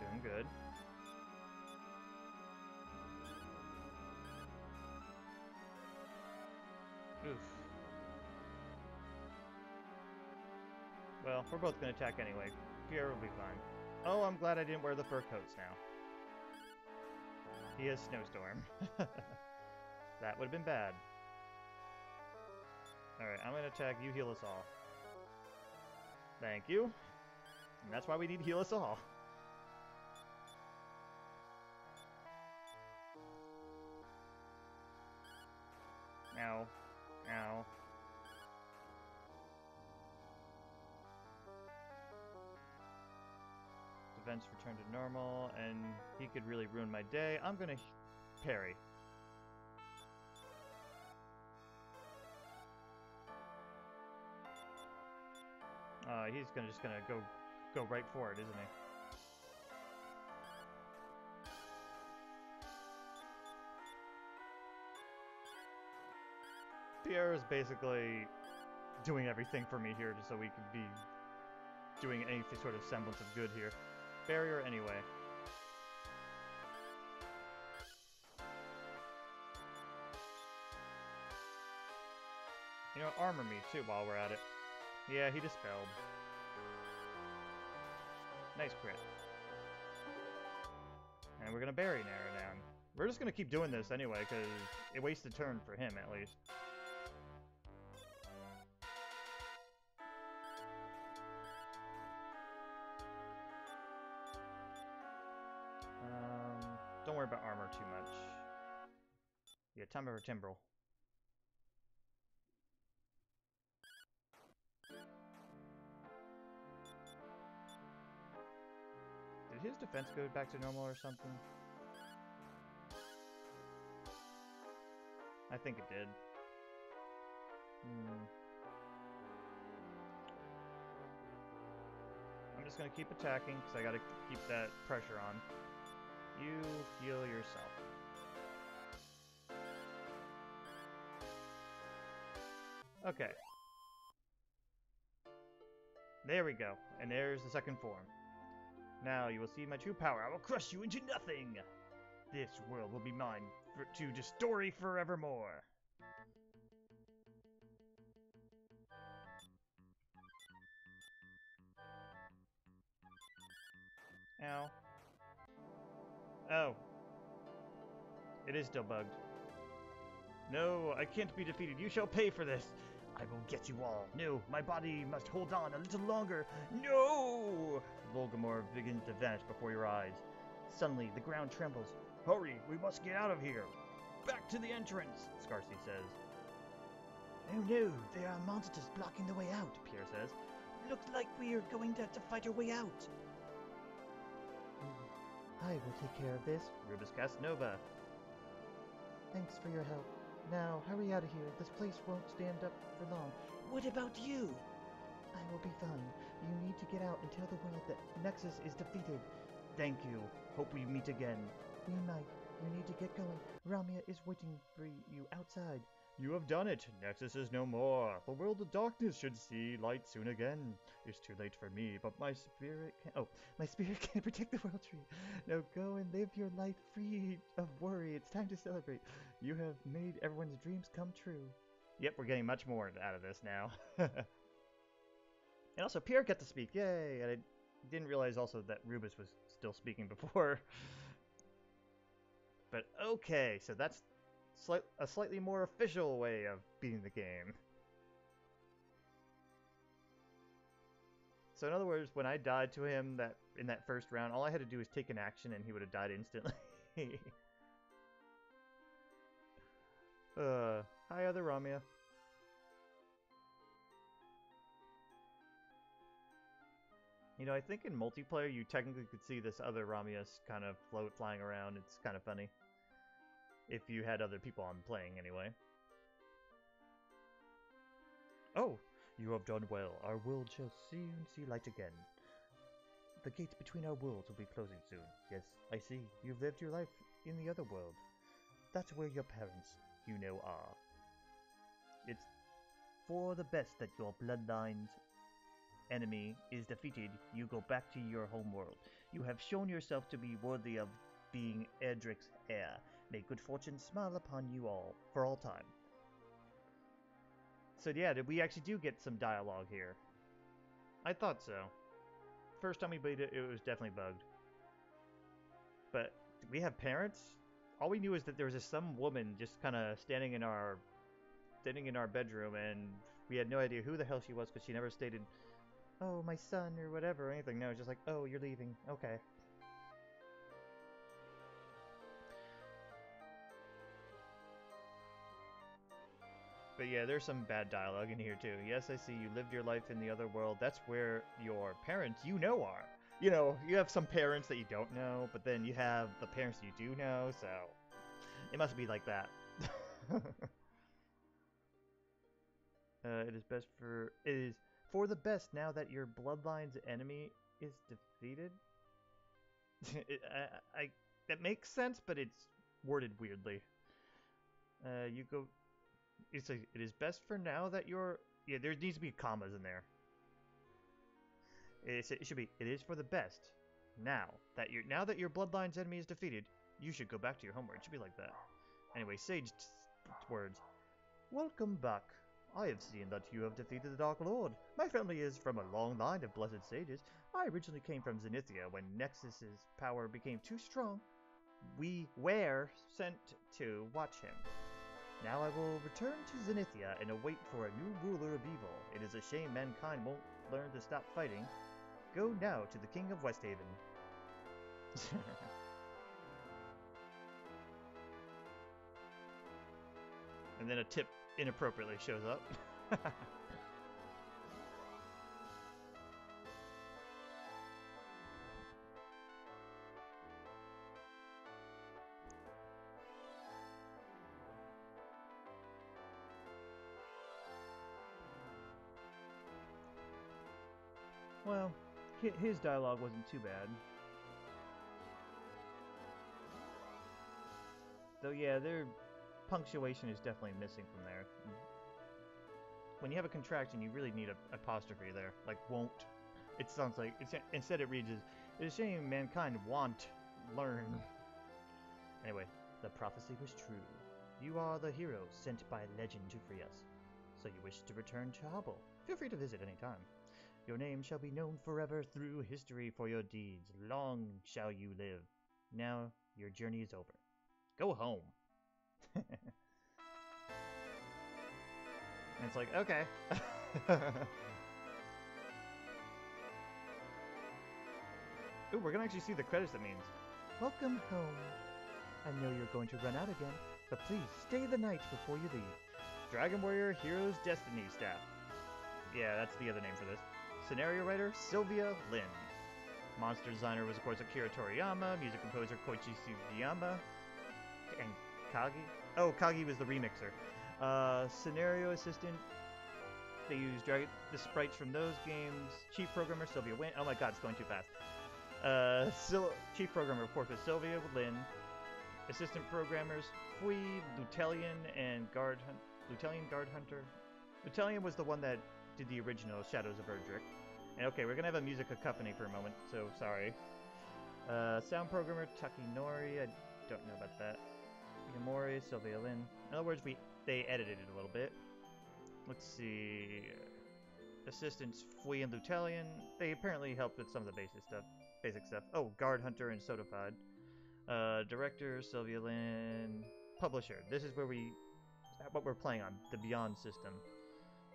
Doing good. Oof. Well, we're both going to attack anyway. Pierre will be fine. Oh, I'm glad I didn't wear the fur coats now. He has Snowstorm. That would have been bad. Alright, I'm going to attack. You heal us all. Thank you. And that's why we need heal us all. Ow. Ow. Events return to normal, and he could really ruin my day. I'm gonna parry. Uh, he's gonna just gonna go go right for it, isn't he? Pierre is basically doing everything for me here, just so we could be doing any sort of semblance of good here. Barrier anyway. You know, armor me too while we're at it. Yeah, he dispelled. Nice crit. And we're gonna bury Nara down. We're just gonna keep doing this anyway, because it wastes a turn for him at least. Don't worry about armor too much. Yeah, time over Timbrel. Did his defense go back to normal or something? I think it did. Hmm. I'm just gonna keep attacking because I gotta keep that pressure on. You heal yourself. Okay. There we go. And there's the second form. Now you will see my true power. I will crush you into nothing! This world will be mine for, to destroy forevermore. Ow. Oh. It is still bugged. No, I can't be defeated. You shall pay for this. I will get you all. No, my body must hold on a little longer. No! Vulgamore begins to vanish before your eyes. Suddenly, the ground trembles. Hurry, we must get out of here. Back to the entrance, Scarcity says. Oh no, there are monsters blocking the way out, Pierre says. Looks like we are going to have to fight our way out. I will take care of this. Rubus Casanova. Thanks for your help. Now, hurry out of here. This place won't stand up for long. What about you? I will be fine. You need to get out and tell the world that Nexus is defeated. Thank you. Hope we meet again. We might. You need to get going. Ramya is waiting for you outside. You have done it. Nexus is no more. The world of darkness should see light soon again. It's too late for me, but my spirit can- Oh, my spirit can protect the world tree. Now go and live your life free of worry. It's time to celebrate. You have made everyone's dreams come true. Yep, we're getting much more out of this now. And also, Pierre got to speak. Yay! And I didn't realize also that Rubus was still speaking before. But okay, so that's Slight, a slightly more official way of beating the game. So in other words, when I died to him that in that first round, all I had to do was take an action and he would have died instantly. uh, hi, other Ramya. You know, I think in multiplayer you technically could see this other Ramya's kind of float flying around. It's kind of funny. If you had other people on playing, anyway. Oh! You have done well. Our world shall soon see light again. The gates between our worlds will be closing soon. Yes, I see. You've lived your life in the other world. That's where your parents, you know, are. It's for the best that your bloodline's enemy is defeated. You go back to your home world. You have shown yourself to be worthy of being Erdrick's heir. May good fortune smile upon you all, for all time. So yeah, we actually do get some dialogue here. I thought so. First time we played it, it was definitely bugged. But, do we have parents? All we knew is that there was some woman just kind of standing in our... standing in our bedroom, and we had no idea who the hell she was, because she never stated, oh, my son, or whatever, or anything. No, it was just like, oh, you're leaving. Okay. But yeah, there's some bad dialogue in here too. Yes, I see. You lived your life in the other world. That's where your parents you know are. You know, you have some parents that you don't know, but then you have the parents that you do know, so... it must be like that. uh, it is best for... It is for the best now that your bloodline's enemy is defeated? it, I, I, that makes sense, but it's worded weirdly. Uh, you go... It's a, it is best for now that you're... Yeah, there needs to be commas in there. It's, it should be, it is for the best. Now that you're, now that your bloodline's enemy is defeated, you should go back to your homeworld. It should be like that. Anyway, sage words. Welcome back. I have seen that you have defeated the Dark Lord. My family is from a long line of blessed sages. I originally came from Zenithia when Nexus's power became too strong. We were sent to watch him. Now I will return to Zenithia and await for a new ruler of evil. It is a shame mankind won't learn to stop fighting. Go now to the King of Westhaven. And then a tip inappropriately shows up. Well, his dialogue wasn't too bad. Though yeah, their punctuation is definitely missing from there. When you have a contraction, you really need an apostrophe there. Like, won't. It sounds like... It's, instead it reads as, it's a shame mankind won't learn. Anyway, the prophecy was true. You are the hero sent by legend to free us. So you wish to return to Hobble. Feel free to visit any time. Your name shall be known forever through history for your deeds. Long shall you live. Now your journey is over. Go home. And it's like, okay. Ooh, we're gonna actually see the credits, that means. Welcome home. I know you're going to run out again, but please stay the night before you leave. Dragon Warrior Heroes Destiny staff. Yeah, that's the other name for this. Scenario writer, Sylvia Lin. Monster designer was, of course, Akira Toriyama, music composer Koichi Sugiyama, and Kagi. Oh, Kagi was the remixer. Uh, scenario assistant, they used Dragon, the sprites from those games. Chief programmer, Sylvia Wynn. Oh my god, it's going too fast. Uh, Sil Chief programmer, of course, was Sylvia Lin. Assistant programmers, Fui, Lutalian, and Guard Hunter. Lutalian, Guard Hunter? Lutalian was the one that did the original Shadows of Erdrick. And okay, we're gonna have a music accompany for a moment, so sorry. Uh, sound programmer, Taki Nori. I don't know about that. Yamori, Sylvia Lin. In other words, we they edited it a little bit. Let's see. Assistants Fui and Lutalian. They apparently helped with some of the basic stuff. Basic stuff. Oh, Guard Hunter and Sodapod. Uh, director Sylvia Lin. Publisher. This is where we what we're playing on the BYOND system.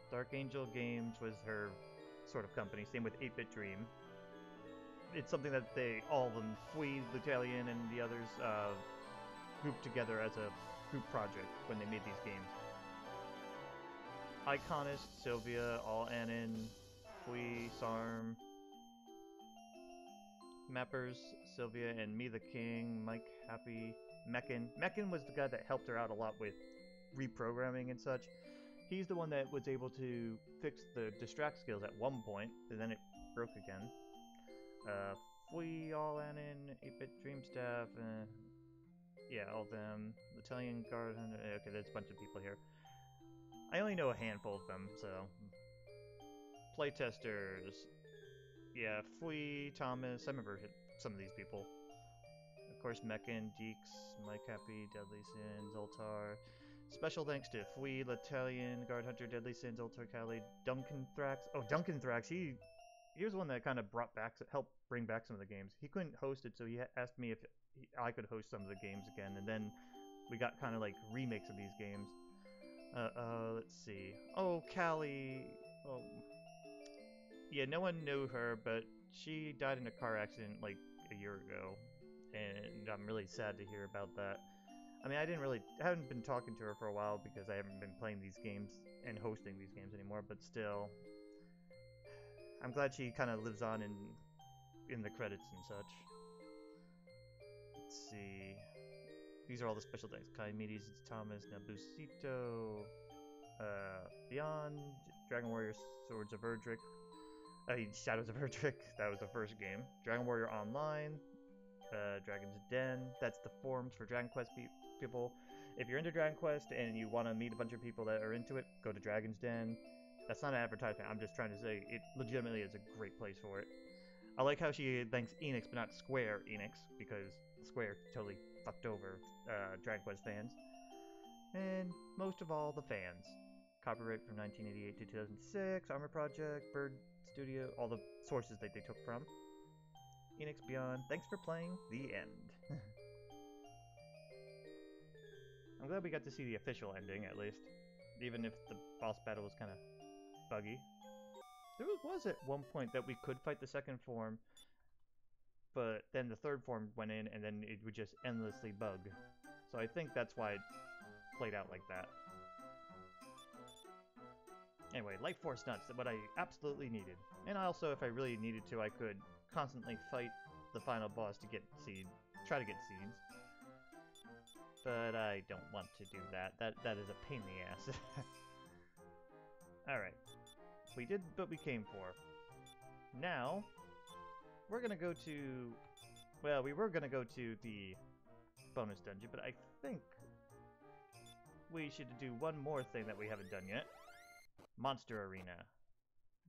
Dark Angel Games was her sort of company. Same with eight-Bit Dream. It's something that they all of them Fui, Lutalian, and the others uh, grouped together as a group project when they made these games. Iconist, Sylvia, All Anon, Fui, Sarm. Mappers, Sylvia, and Me the King, Mike Happy, Mechin. Mechin was the guy that helped her out a lot with reprogramming and such. He's the one that was able to fix the distract skills at one point, and then it broke again. Uh, Fui, All Anon, eight-Bit Dream staff, uh, yeah, all them. Italian Guard Hunter, okay, there's a bunch of people here. I only know a handful of them, so. Playtesters. Yeah, Fui, Thomas, I remember some of these people. Of course, Mechin, Deeks, Mike Happy, Deadly Sin, Zoltar. Special thanks to Fui, Latalian, Guard Hunter, Deadly Sin, Zoltar, Cali, Duncan Thrax. Oh, Duncan Thrax, he, he was one that kind of brought back, helped bring back some of the games. He couldn't host it, so he asked me if he, I could host some of the games again, and then we got kind of like remakes of these games. Uh, uh, let's see. Oh, Callie. Oh. Yeah, no one knew her, but she died in a car accident like a year ago, and I'm really sad to hear about that. I mean, I didn't really, I haven't been talking to her for a while because I haven't been playing these games and hosting these games anymore, but still, I'm glad she kind of lives on in, in the credits and such. Let's see. These are all the special things. Chimedes, it's Thomas, Nabusito, uh, BYOND, Dragon Warrior, Swords of Erdrick, uh, Shadows of Erdrick, that was the first game. Dragon Warrior Online, uh, Dragon's Den, that's the forums for Dragon Quest pe people. If you're into Dragon Quest and you want to meet a bunch of people that are into it, go to Dragon's Den. That's not an advertisement, I'm just trying to say it legitimately is a great place for it. I like how she thanks Enix, but not Square Enix, because Square totally fucked over uh, Dragon Quest fans. And most of all, the fans. Copyright from nineteen eighty-eight to two thousand six, Armor Project, Bird Studio, all the sources that they took from. Enix BYOND, thanks for playing, the end. I'm glad we got to see the official ending, at least. Even if the boss battle was kind of buggy. There was at one point that we could fight the second form, but then the third form went in and then it would just endlessly bug. So I think that's why it played out like that. Anyway, Life Force Nuts, what I absolutely needed. And also, if I really needed to, I could constantly fight the final boss to get seed, try to get seeds. But I don't want to do that. That, that is a pain in the ass. Alright. We did what we came for. Now, we're gonna go to... Well, we were gonna go to the bonus dungeon, but I think we should do one more thing that we haven't done yet. Monster Arena.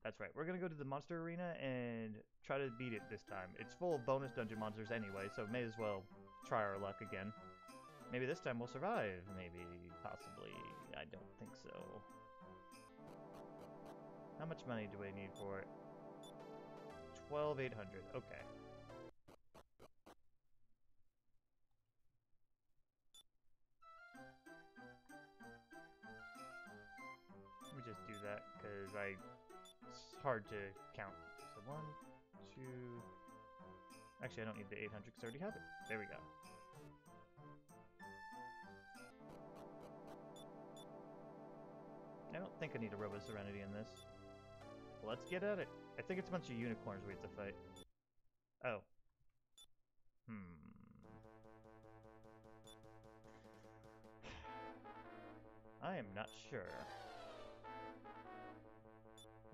That's right, we're gonna go to the Monster Arena and try to beat it this time. It's full of bonus dungeon monsters anyway, so may as well try our luck again. Maybe this time we'll survive. Maybe, possibly. I don't think so. How much money do we need for it? twelve thousand eight hundred, okay. Let me just do that, because I... it's hard to count. So one, two... Actually, I don't need the eight hundred, because I already have it. There we go. I don't think I need a Robo Serenity in this. Let's get at it. I think it's a bunch of unicorns we have to fight. Oh. Hmm. I am not sure.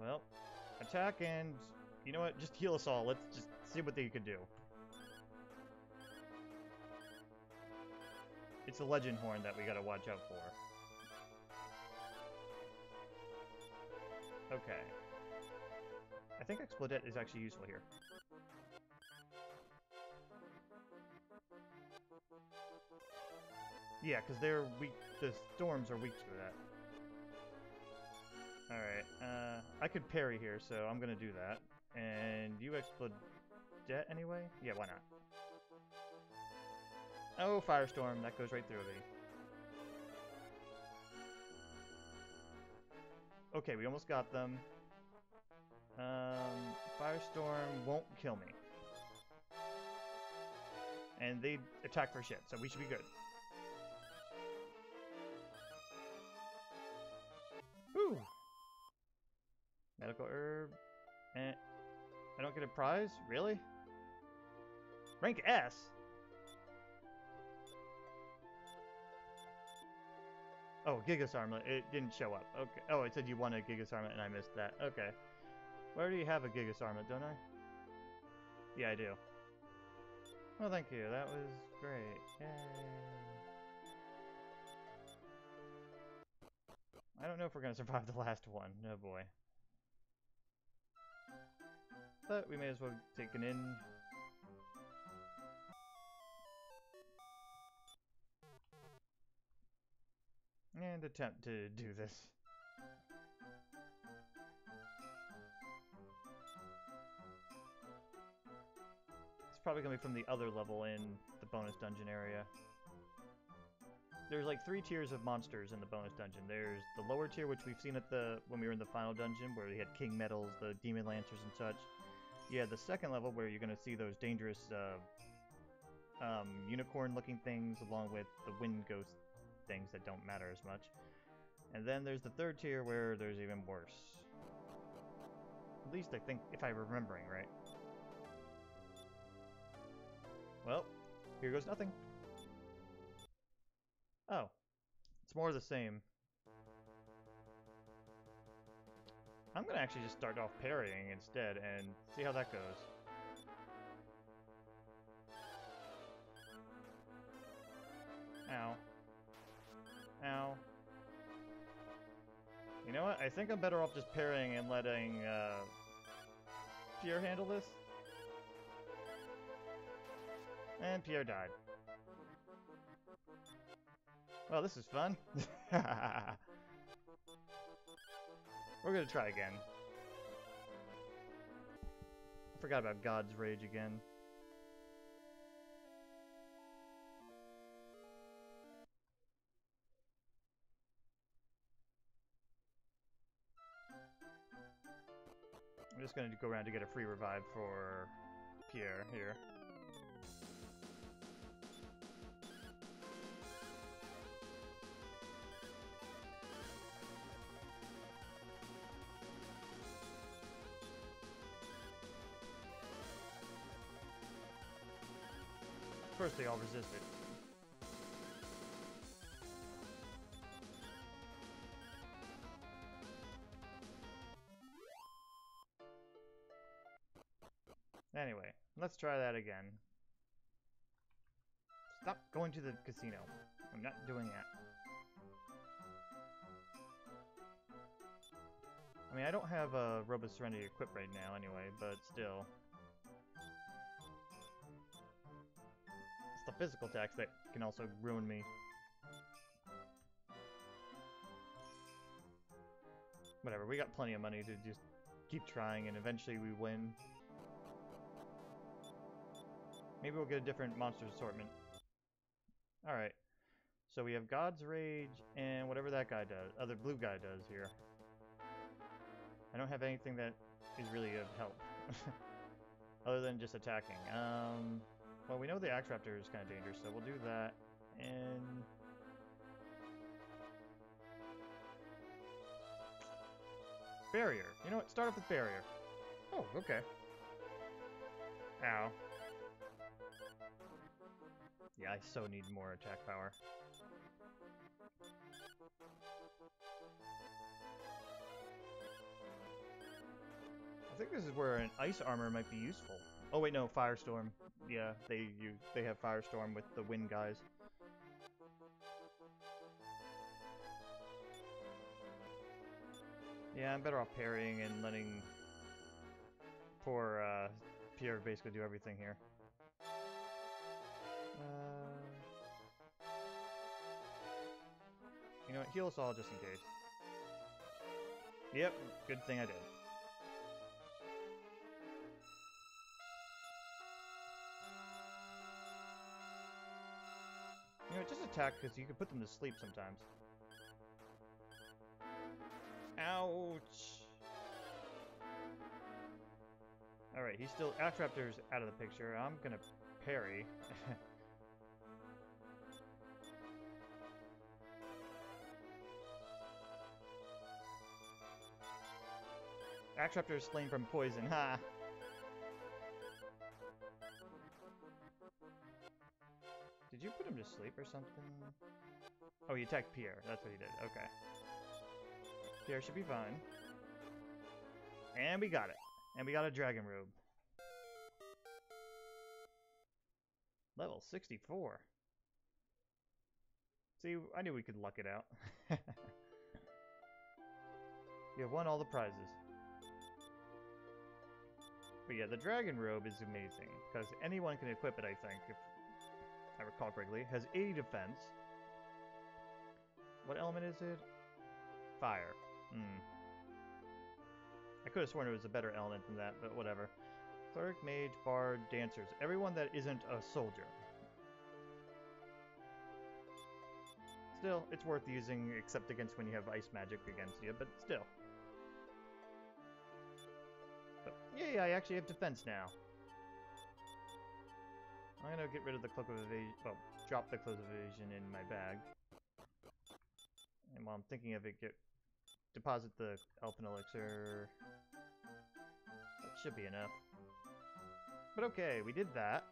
Well, attack and... You know what? Just heal us all. Let's just see what they can do. It's a legend horn that we gotta watch out for. Okay. I think Explodette is actually useful here. Yeah, because they're weak. The storms are weak to that. Alright, uh, I could parry here, so I'm gonna do that. And you Explodette anyway? Yeah, why not? Oh, Firestorm, that goes right through me. Okay, we almost got them. Um, Firestorm won't kill me. And they attack for shit, so we should be good. Woo! Medical herb. Eh. I don't get a prize? Really? Rank S? Oh, Gigas Armlet. It didn't show up. Okay. Oh, it said you won a Gigas Armlet and I missed that. Okay. Where do you have a Gigas Armlet, don't I? Yeah, I do. Well, thank you. That was great. Yay. I don't know if we're going to survive the last one. No boy. But we may as well take an in. And attempt to do this. It's probably going to be from the other level in the bonus dungeon area. There's like three tiers of monsters in the bonus dungeon. There's the lower tier, which we've seen at the when we were in the final dungeon, where we had King Metals, the Demon Lancers, and such. You had the second level, where you're going to see those dangerous uh, um, unicorn-looking things, along with the wind ghost things that don't matter as much. And then there's the third tier, where there's even worse. At least I think, if I'm remembering right. Well, here goes nothing. Oh, it's more of the same. I'm gonna actually just start off parrying instead and see how that goes. Ow. Ow. You know what? I think I'm better off just parrying and letting uh, Pierre handle this. And Pierre died. Well, this is fun. We're gonna try again. I forgot about God's Rage again. I'm just gonna go around to get a free revive for Pierre here. Of course they all resist it. Anyway, let's try that again. Stop going to the casino. I'm not doing that. I mean, I don't have a Robo Serenity equipped right now anyway, but still. It's the physical attacks that can also ruin me. Whatever, we got plenty of money to just keep trying and eventually we win. Maybe we'll get a different monster assortment. Alright. So we have God's Rage and whatever that guy does, other blue guy does here. I don't have anything that is really of help. Other than just attacking. Um, well, we know the Axe Raptor is kind of dangerous, so we'll do that. And... Barrier. You know what? Start off with Barrier. Oh, okay. Ow. Yeah, I so need more attack power. I think this is where an ice armor might be useful. Oh wait, no, Firestorm. Yeah, they you they have Firestorm with the wind guys. Yeah, I'm better off parrying and letting poor uh, Pierre basically do everything here. Uh, you know what, heal us all just in case. Yep, good thing I did. You know, just attack, because you can put them to sleep sometimes. Ouch! Alright, he's still... Atraptor's out of the picture. I'm gonna parry. Atraptor is slain from poison, ha! Did you put him to sleep or something? Oh, he attacked Pierre. That's what he did. Okay. Pierre should be fine. And we got it. And we got a dragon robe. Level sixty-four. See, I knew we could luck it out. We have won all the prizes. But yeah, the dragon robe is amazing. Because anyone can equip it, I think. If I recall correctly. Has eighty defense. What element is it? Fire. Hmm. I could have sworn it was a better element than that, but whatever. Cleric, mage, bard, dancers. Everyone that isn't a soldier. Still, it's worth using, except against when you have ice magic against you, but still. But, yay, I actually have defense now. I'm gonna get rid of the Cloak of Evasion. Well, drop the Cloak of Evasion in my bag. And while I'm thinking of it, get deposit the Elfin Elixir. That should be enough. But okay, we did that.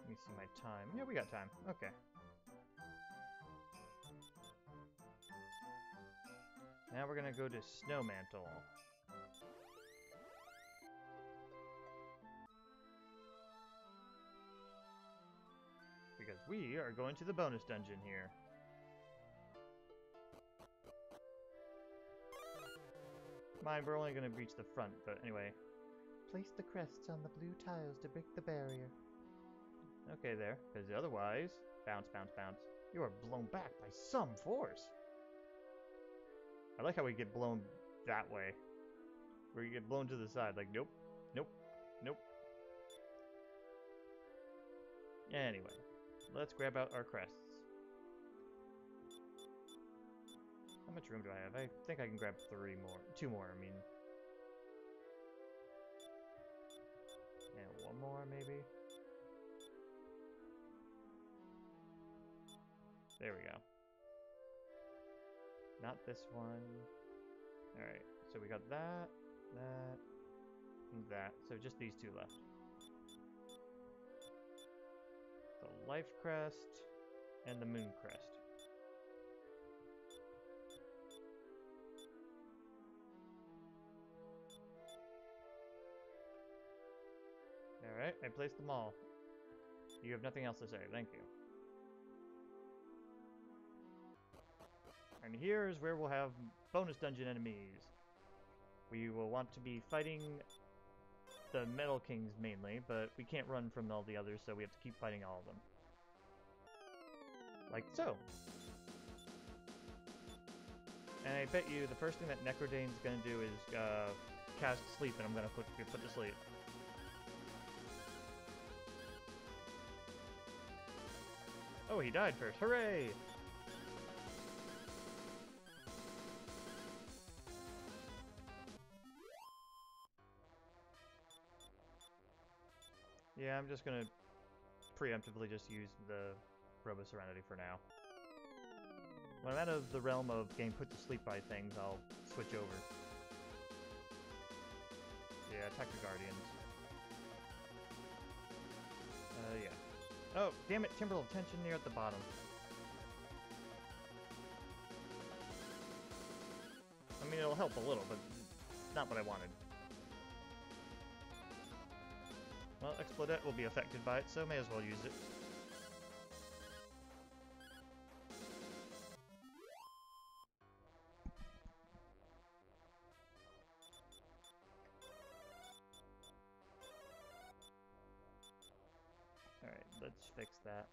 Let me see my time. Yeah, we got time. Okay. Now we're gonna go to Snowmantle. Because we are going to the bonus dungeon here. Mind, we're only going to reach the front, but anyway. Place the crests on the blue tiles to break the barrier. Okay there, because otherwise... Bounce, bounce, bounce. You are blown back by some force. I like how we get blown that way. Where you get blown to the side, like nope, nope, nope. Anyway, let's grab out our crests. How much room do I have? I think I can grab three more. Two more, I mean. And one more, maybe? There we go. Not this one. Alright, so we got that, that, and that. So just these two left. The Life Crest and the Moon Crest. Alright, I placed them all. You have nothing else to say, thank you. And here's where we'll have bonus dungeon enemies. We will want to be fighting the Metal Kings mainly, but we can't run from all the others, so we have to keep fighting all of them. Like so. And I bet you the first thing that Necrodane's going to do is uh, cast Sleep, and I'm going to put, put to sleep. Oh, he died first. Hooray! Yeah, I'm just gonna preemptively just use the Robo Serenity for now. When I'm out of the realm of getting put to sleep by things, I'll switch over. Yeah, attack the Guardians. Uh, yeah. Oh, damn it, Timberl of Tension near at the bottom. I mean, it'll help a little, but not what I wanted. Well, Explodette will be affected by it, so may as well use it. Alright, let's fix that.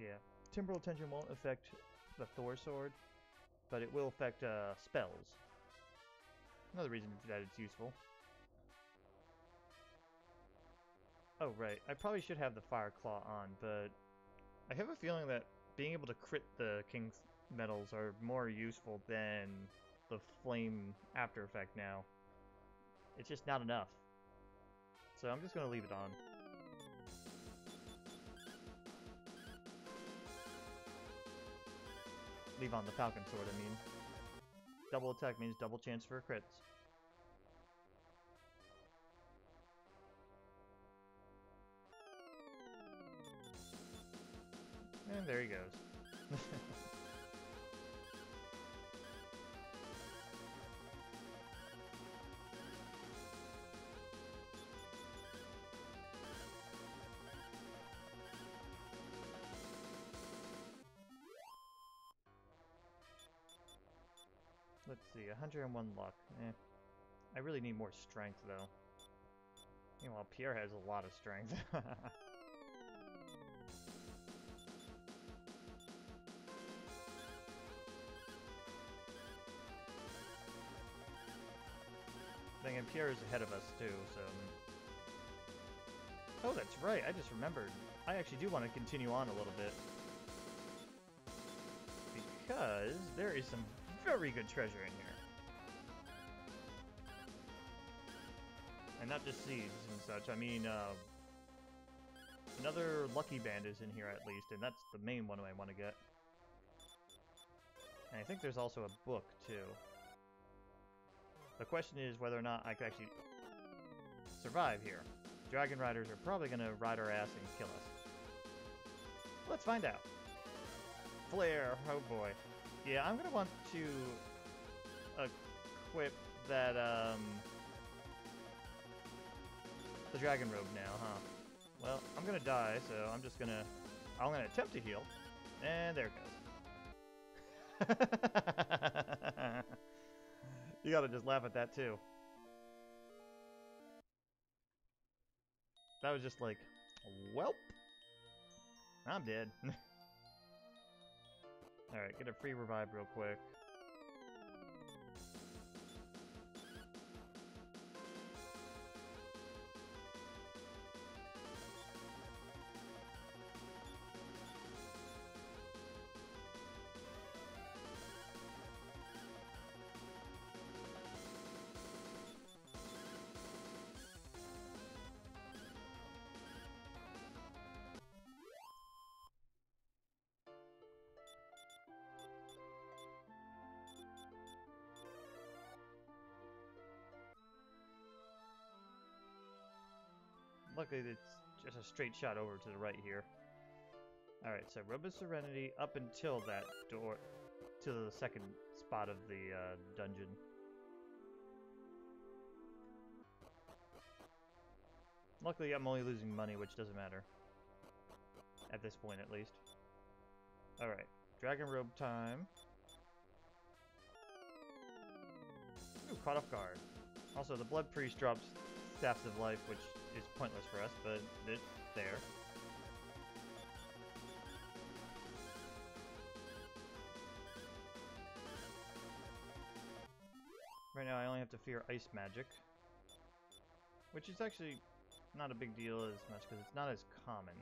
Yeah. Timberl Tension won't affect the Thor Sword, but it will affect uh, spells. Another reason that it's useful. Oh, right. I probably should have the Fire Claw on, but I have a feeling that being able to crit the King's Metals are more useful than the Flame After Effect now. It's just not enough. So I'm just going to leave it on. Leave on the Falcon Sword, I mean. Double attack means double chance for crits. And there he goes. Let's see, one hundred and one luck. Eh. I really need more strength, though. Meanwhile, Pierre has a lot of strength. Thing, and Pierre is ahead of us, too, so... Oh, that's right, I just remembered. I actually do want to continue on a little bit. Because there is some... very good treasure in here. And not just seeds and such, I mean, uh, another lucky band is in here at least, and that's the main one I want to get. And I think there's also a book, too. The question is whether or not I could actually survive here. Dragon Riders are probably going to ride our ass and kill us. Let's find out. Flare, oh boy. Yeah, I'm going to want to equip that, um, the Dragon Robe now, huh? Well, I'm going to die, so I'm just going to, I'm going to attempt to heal, and there it goes. You got to just laugh at that, too. That was just like, welp, I'm dead. Alright, get a free revive real quick. Luckily, it's just a straight shot over to the right here. Alright, so Robe of Serenity up until that door, to the second spot of the uh, dungeon. Luckily, I'm only losing money, which doesn't matter. At this point, at least. Alright, Dragon Robe time. Ooh, caught off guard. Also, the Blood Priest drops Staffs of Life, which... it's pointless for us, but it's there. Right now I only have to fear ice magic, which is actually not a big deal as much because it's not as common.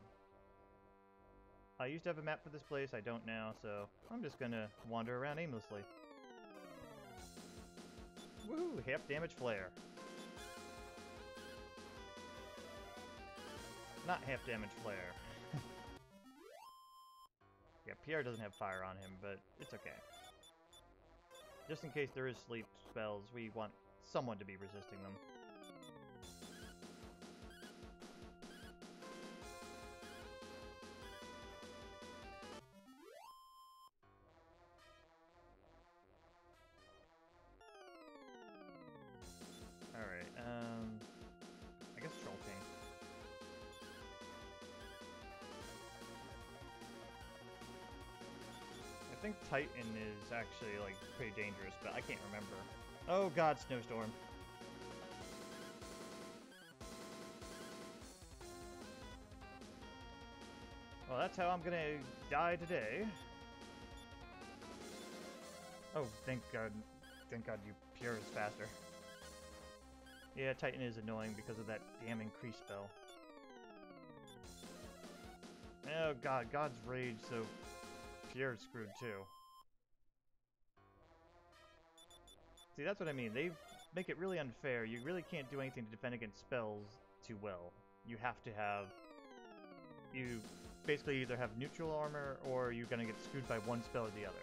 I used to have a map for this place, I don't now, so I'm just gonna wander around aimlessly. Woohoo! Half damage flare. Not half damage flare. Yeah, Pierre doesn't have fire on him, but it's okay. Just in case there is sleep spells, we want someone to be resisting them. Alright, um... I guess Troll King. I think Titan is actually, like, pretty dangerous, but I can't remember. Oh god, Snowstorm. Well, that's how I'm gonna die today. Oh, thank god. Thank god you Pure is faster. Yeah, Titan is annoying because of that damn increase spell. Oh god, God's Rage, so Pierre's screwed too. See, that's what I mean. They make it really unfair. You really can't do anything to defend against spells too well. You have to have... You basically either have neutral armor or you're gonna get screwed by one spell or the other.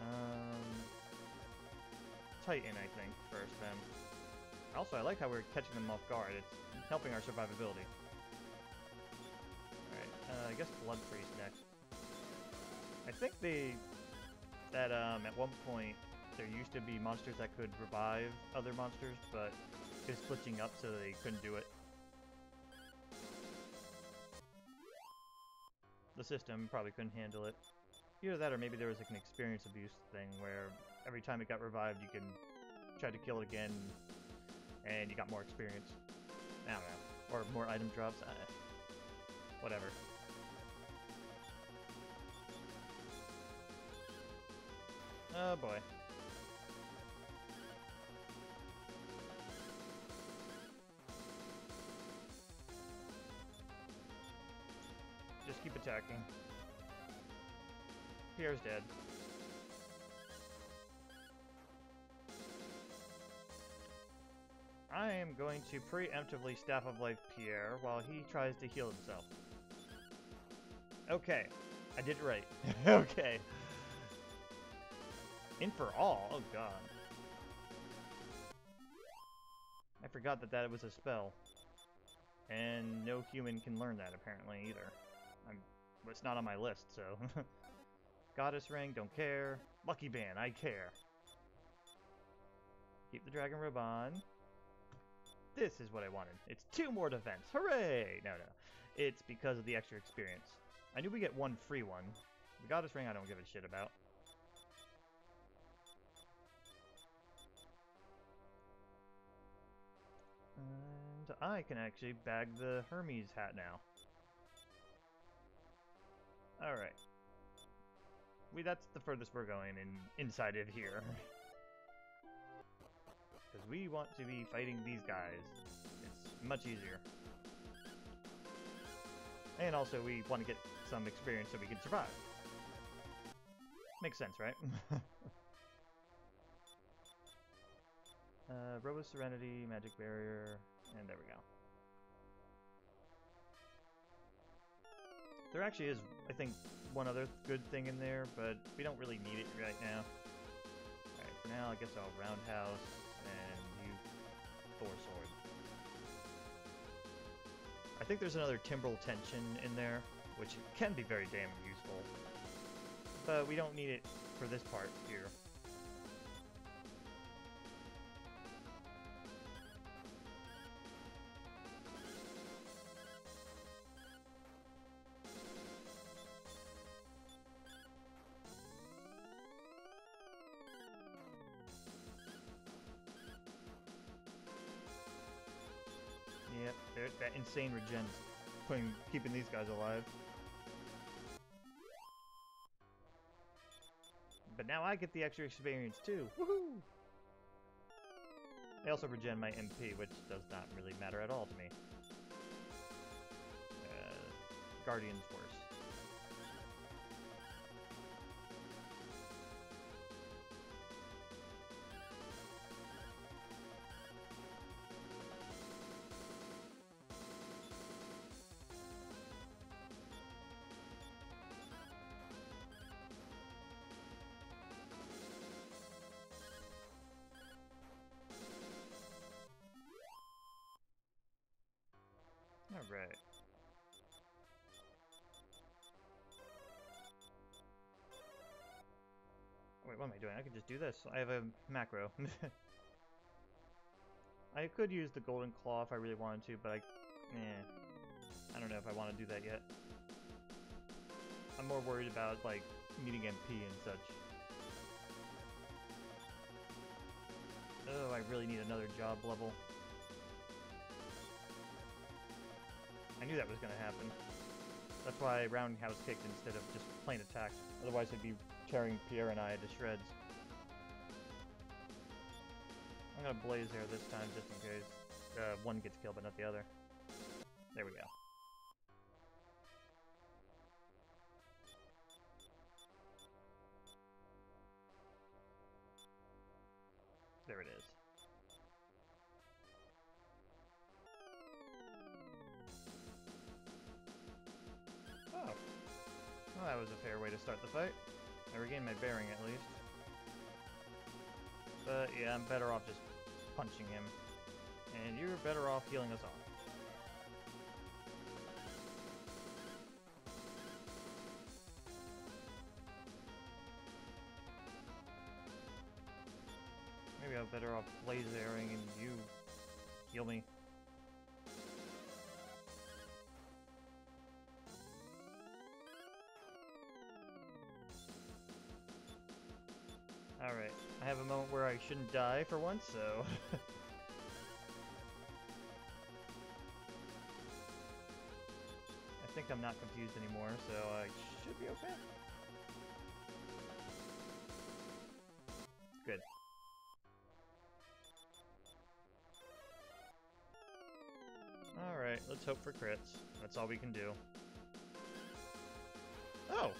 Um, Titan, I think, first then. Also, I like how we're catching them off guard. It's helping our survivability. Alright, uh, I guess Blood Freeze next. I think they... That, um, at one point, there used to be monsters that could revive other monsters, but it was glitching up so they couldn't do it. The system probably couldn't handle it. Either that or maybe there was like an experience abuse thing where every time it got revived you can try to kill it again and you got more experience. I don't know. Or more item drops. Uh, whatever. Oh boy. Just keep attacking. Pierre's dead. I am going to preemptively Staff of Life Pierre while he tries to heal himself. Okay. I did it right. Okay. In for all? Oh god. I forgot that that was a spell. And no human can learn that apparently either. I'm, it's not on my list, so... Goddess Ring, don't care. Lucky Band, I care. Keep the Dragon Robe on. This is what I wanted. It's two more defense. Hooray! No, no. It's because of the extra experience. I knew we get one free one. The Goddess Ring I don't give a shit about. And I can actually bag the Hermes hat now. Alright. We, that's the furthest we're going in, inside of here. Because we want to be fighting these guys. It's much easier. And also we want to get some experience so we can survive. Makes sense, right? uh, Robo Serenity, Magic Barrier, and there we go. There actually is, I think, one other good thing in there, but we don't really need it right now. Alright, for now, I guess I'll Roundhouse and you Thor Sword. I think there's another Timbral Tension in there, which can be very damn useful. But we don't need it for this part here. Yep, that insane regen's putting, keeping these guys alive. But now I get the extra experience too! Woohoo! They also regen my M P, which does not really matter at all to me. Uh, Guardian's worse. Alright. Wait, what am I doing? I can just do this. I have a macro. I could use the golden claw if I really wanted to, but I... Eh. I don't know if I want to do that yet. I'm more worried about, like, needing M P and such. Oh, I really need another job level. I knew that was going to happen. That's why I roundhouse kicked instead of just plain attack. Otherwise I'd be tearing Pierre and I to shreds. I'm going to blaze here this time just in case uh, one gets killed but not the other. There we go. There it is. Oh. Well, that was a fair way to start the fight. I regained my bearing, at least. But, yeah, I'm better off just punching him. And you're better off healing us off. Maybe I'm better off blazing and you heal me. Alright, I have a moment where I shouldn't die for once, so... I think I'm not confused anymore, so I should be okay. Good. Alright, let's hope for crits. That's all we can do. Oh!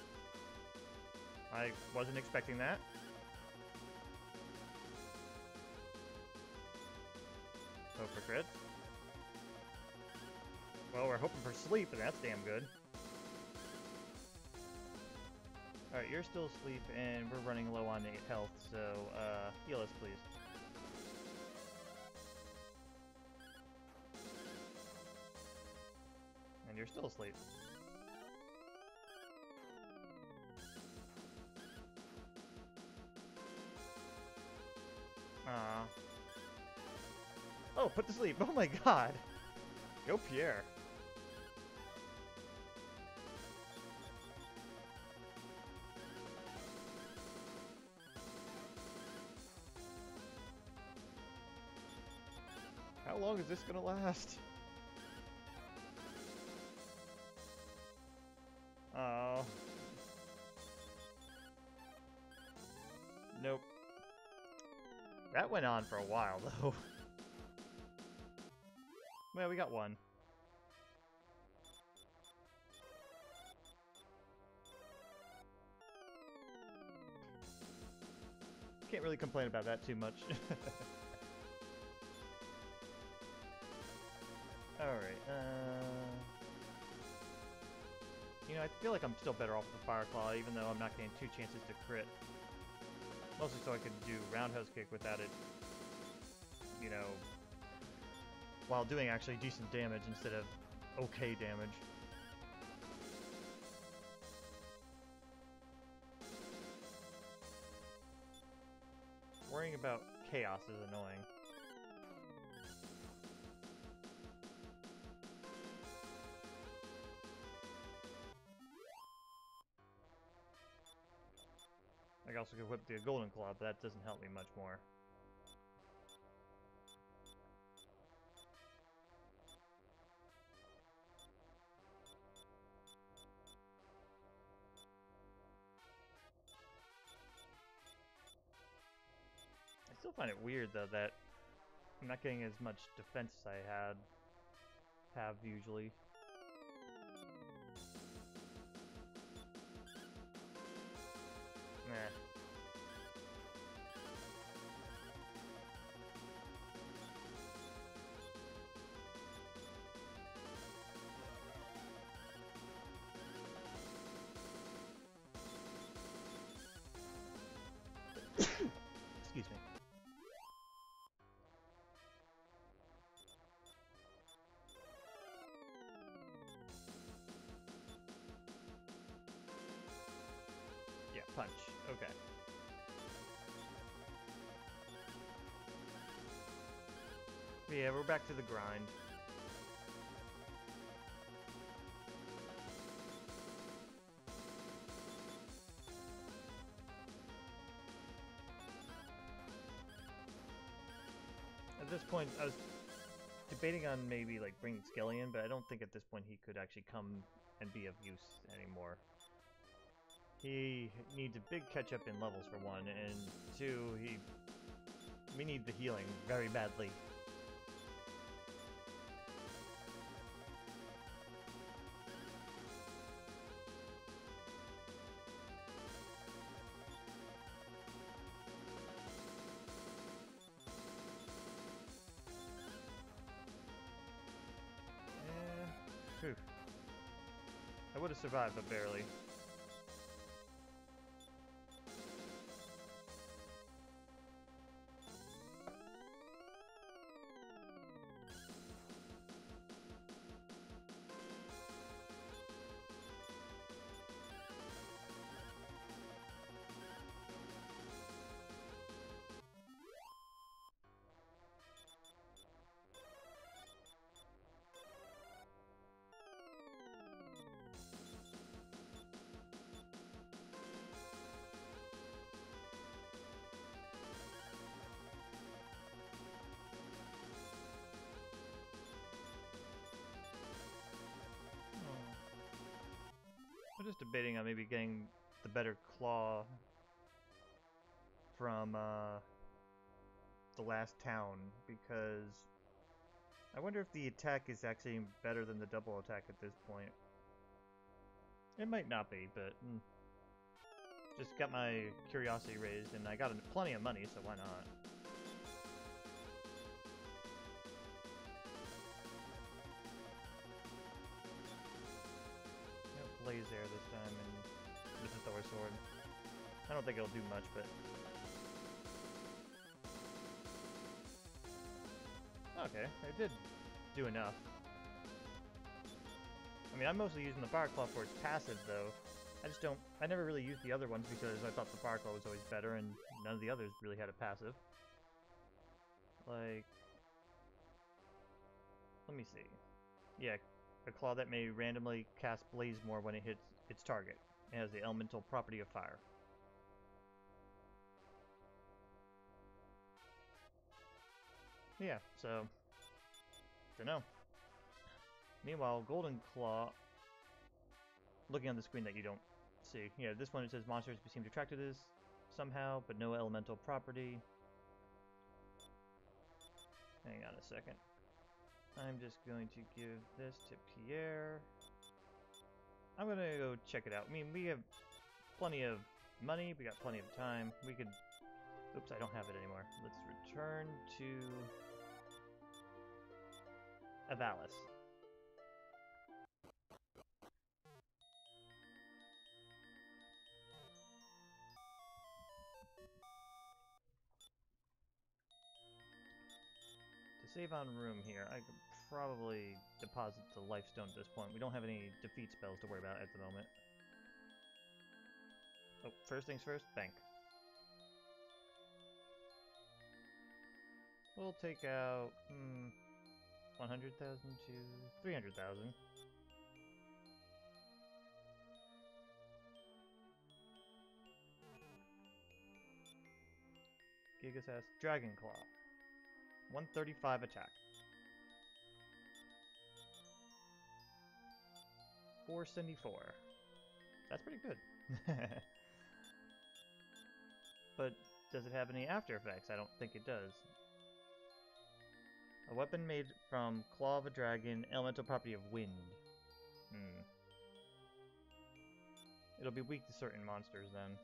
I wasn't expecting that. Hope for crit. Well, we're hoping for sleep, and that's damn good. Alright, you're still asleep, and we're running low on health, so uh, heal us, please. And you're still asleep. Aww. Oh, put to sleep. Oh my god. Go Pierre. How long is this gonna last? Oh. Nope. That went on for a while, though. Well, we got one. Can't really complain about that too much. Alright, uh... you know, I feel like I'm still better off with the Fire Claw, even though I'm not getting two chances to crit. Mostly so I could do Roundhouse Kick without it, you know... while doing actually decent damage instead of okay damage. Worrying about chaos is annoying. I also could whip the golden claw, but that doesn't help me much more. I find it weird though that I'm not getting as much defense as I had have usually. Nah. Excuse me. punch. Okay. Yeah, we're back to the grind. At this point, I was debating on maybe like bringing Skelly in, but I don't think at this point he could actually come and be of use anymore. He needs a big catch up in levels for one, and two, he we need the healing very badly. Eh, I would have survived, but barely. I'm just debating on maybe getting the better claw from uh, the last town, because I wonder if the attack is actually better than the double attack at this point. It might not be, but mm, just got my curiosity raised, and I got plenty of money, so why not? There this time, and with the Thor sword. I don't think it'll do much, but... Okay, it did do enough. I mean, I'm mostly using the Fire Claw for its passive, though. I just don't... I never really used the other ones because I thought the Fire Claw was always better, and none of the others really had a passive. Like... Let me see. Yeah. A claw that may randomly cast Blaze more when it hits its target. It has the elemental property of fire. Yeah, so... Dunno. Meanwhile, Golden Claw... Looking on the screen that you don't see. Yeah, this one it says monsters seem to attract to this somehow, but no elemental property. Hang on a second. I'm just going to give this to Pierre. I'm going to go check it out. I mean, we have plenty of money. We got plenty of time. We could... Oops, I don't have it anymore. Let's return to... Avalis. Save on room here. I could probably deposit the life stone at this point. We don't have any defeat spells to worry about at the moment. Oh, first things first, bank. We'll take out hmm, one hundred thousand to three hundred thousand. Gigas has Dragon Claw. one thirty-five attack. four seventy-four. That's pretty good. But does it have any after effects? I don't think it does. A weapon made from Claw of a Dragon, elemental property of wind. Hmm. It'll be weak to certain monsters then.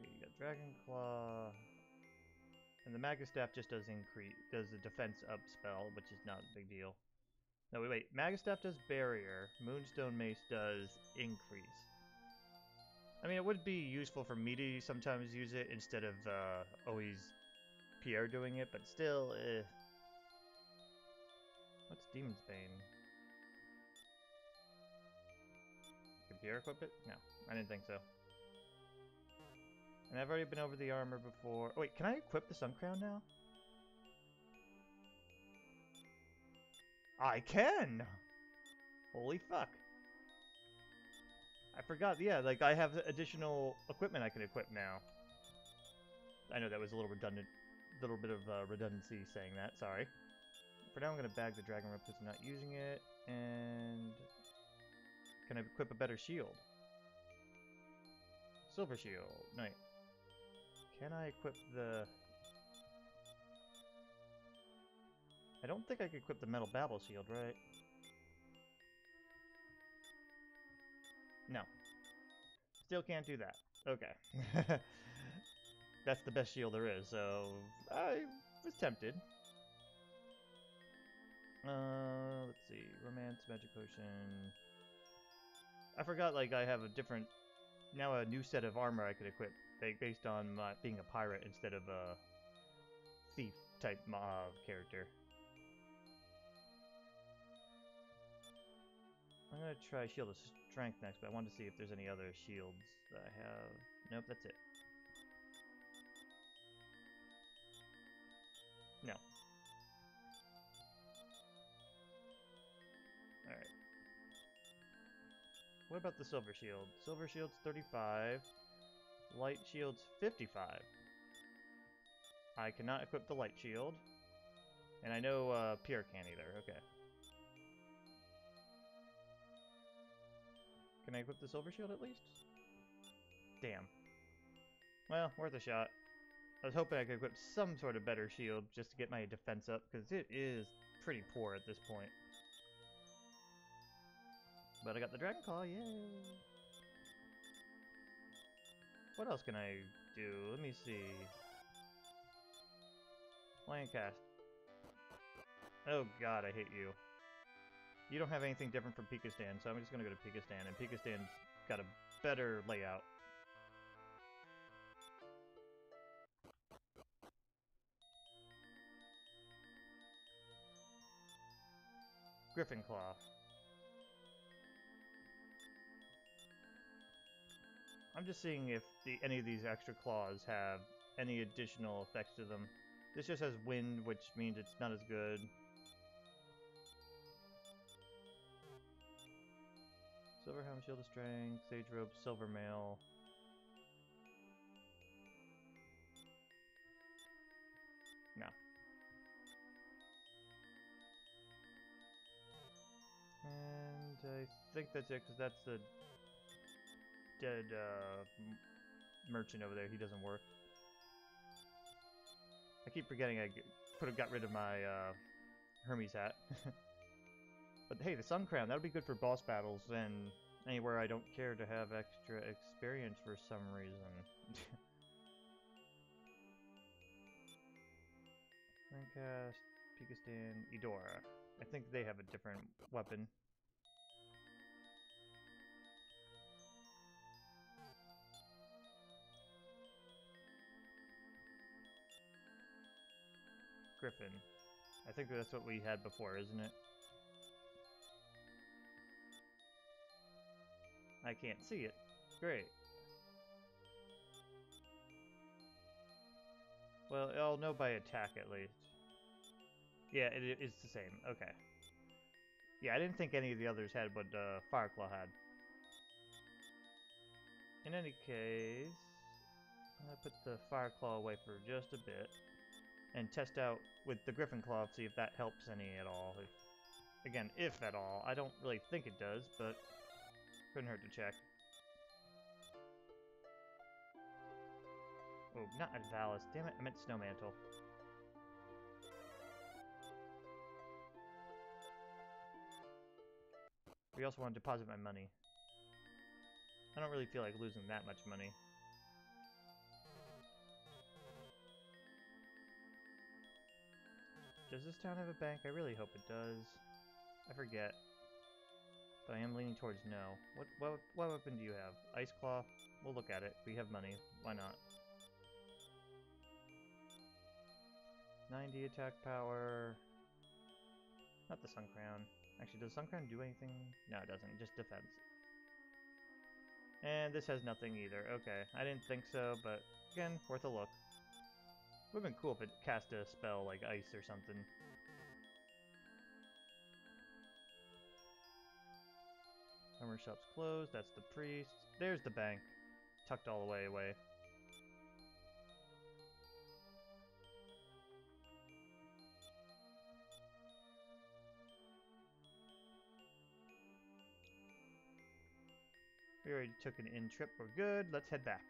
You got Dragon Claw. And the Magus Staff just does increase, does a defense up spell, which is not a big deal. No, wait, wait. Magus Staff does barrier. Moonstone Mace does increase. I mean, it would be useful for me to sometimes use it instead of uh, always Pierre doing it, but still, eh. What's Demon's Bane? Can Pierre equip it? No, I didn't think so. And I've already been over the armor before. Oh, wait, can I equip the Sun Crown now? I can! Holy fuck. I forgot, yeah, like, I have additional equipment I can equip now. I know that was a little redundant, little bit of uh, redundancy saying that, sorry. For now, I'm going to bag the Dragon Rep because I'm not using it, and... Can I equip a better shield? Silver shield, no. Can I equip the... I don't think I could equip the metal babble shield, right? No. Still can't do that. Okay. That's the best shield there is, so I was tempted. Uh, let's see. Romance, magic potion. I forgot, like, I have a different... Now a new set of armor I could equip, like, based on my being a pirate instead of a thief-type mob character. I'm gonna try Shield of Strength next, but I wanted to see if there's any other shields that I have. Nope, that's it. No. Alright. What about the Silver Shield? Silver Shield's thirty-five. Light Shield's fifty-five. I cannot equip the Light Shield. And I know uh, Pierre can't either, okay. Can I equip the Silver Shield at least? Damn. Well, worth a shot. I was hoping I could equip some sort of better shield just to get my defense up, because it is pretty poor at this point. But I got the Dragon Claw, yay! What else can I do? Let me see. Landcast. Oh god, I hate you. You don't have anything different from Pikistan, so I'm just going to go to Pikistan, and Pikistan's got a better layout. Griffin Claw. I'm just seeing if the, any of these extra claws have any additional effects to them. This just has wind, which means it's not as good. Silver Helm, Shield of Strength, Sage Robe, Silver Mail. No. And I think that's it, because that's the dead uh, merchant over there. He doesn't work. I keep forgetting I could have got rid of my uh, Hermes hat. But hey, the Sun Crown, that'll be good for boss battles and anywhere I don't care to have extra experience for some reason. Lancast, Pikistan, Eudora. I think they have a different weapon. Griffin. I think that's what we had before, isn't it? I can't see it. Great. Well, I'll know by attack at least. Yeah, it is the same. Okay. Yeah, I didn't think any of the others had what uh, Fireclaw had. In any case, I'm going to put the Fireclaw away for just a bit and test out with the Griffin Claw, see if that helps any at all. If, again, if at all. I don't really think it does, but... Couldn't hurt to check. Oh, not Advalis. Damn it, I meant Snowmantle. We also want to deposit my money. I don't really feel like losing that much money. Does this town have a bank? I really hope it does. I forget. But I am leaning towards no. What, what what weapon do you have? Ice Claw? We'll look at it. We have money. Why not? ninety attack power. Not the Sun Crown. Actually, does Sun Crown do anything? No, it doesn't. Just defense. And this has nothing either. Okay, I didn't think so, but again, worth a look. Would've been cool if it cast a spell like ice or something. Armor shop's closed, that's the priest. There's the bank, tucked all the way away. We already took an in trip, we're good, let's head back.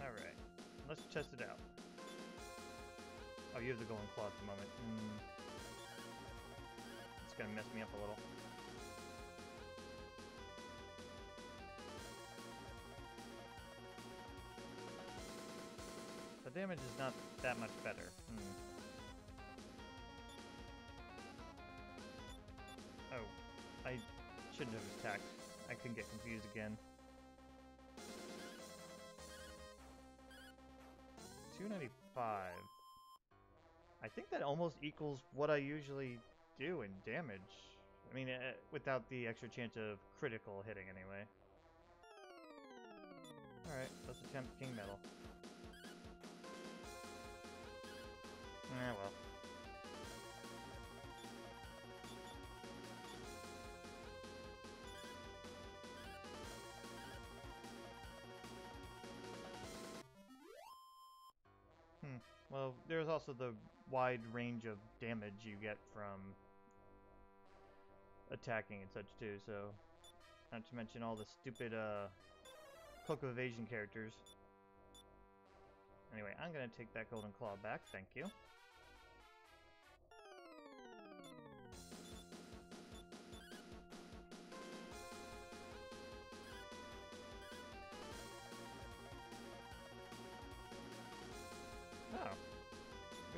Alright, let's test it out. Oh, you have the golden claw at the moment. Mm. It's gonna mess me up a little. The damage is not that much better. Mm. Oh, I shouldn't have attacked. I could get confused again. two ninety-five. I think that almost equals what I usually do in damage. I mean, uh, without the extra chance of critical hitting, anyway. Alright, let's attempt King Metal. Ah, well. Hmm. Well, there's also the wide range of damage you get from attacking and such too, so not to mention all the stupid uh, Cloak of Evasion characters. Anyway, I'm gonna take that Golden Claw back, thank you.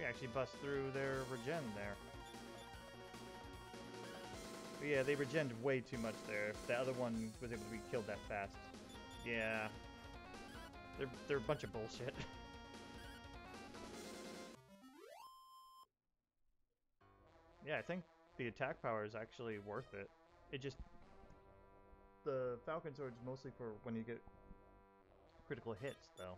Actually bust through their regen there. But yeah, they regened way too much there. The other one was able to be killed that fast. Yeah. They're, they're a bunch of bullshit. Yeah, I think the attack power is actually worth it. It just... The Falcon Sword's mostly for when you get critical hits, though.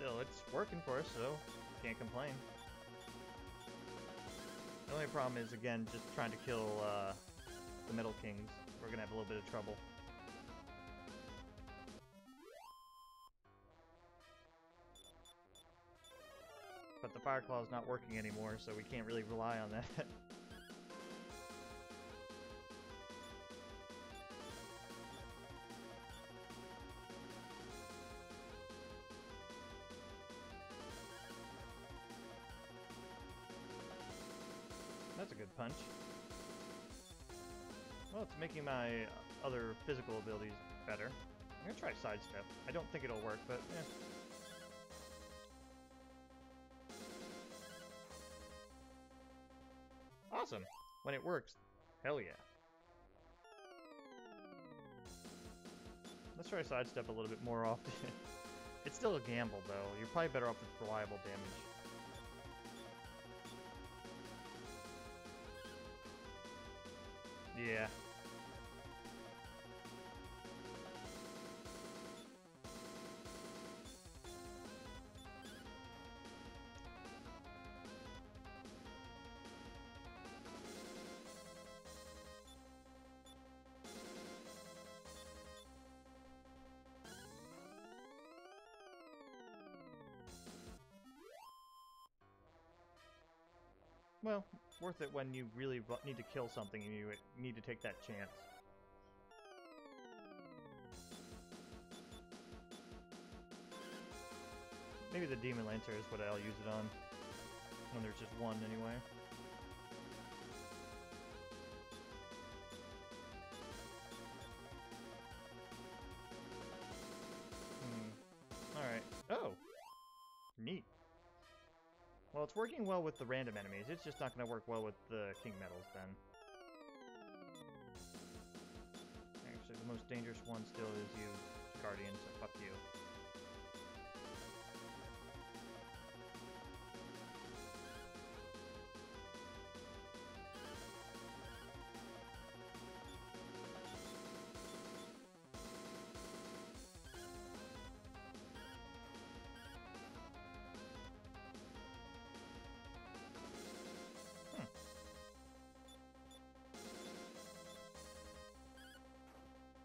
Still, it's working for us, so can't complain. The only problem is, again, just trying to kill uh, the Metal Kings. We're gonna have a little bit of trouble. But the Fire Claw is not working anymore, so we can't really rely on that. That's a good punch. Well, it's making my other physical abilities better. I'm gonna try sidestep. I don't think it'll work, but eh. Awesome! When it works, hell yeah. Let's try sidestep a little bit more often. It's still a gamble, though. You're probably better off with reliable damage. Yeah. Well, worth it when you really need to kill something and you need to take that chance. Maybe the Demon Lancer is what I'll use it on. When there's just one, anyway. Hmm. Alright. Oh! Neat. Well, it's working well with the random enemies. It's just not going to work well with the King Medals, then. Actually, the most dangerous one still is you, Guardian, so fuck you.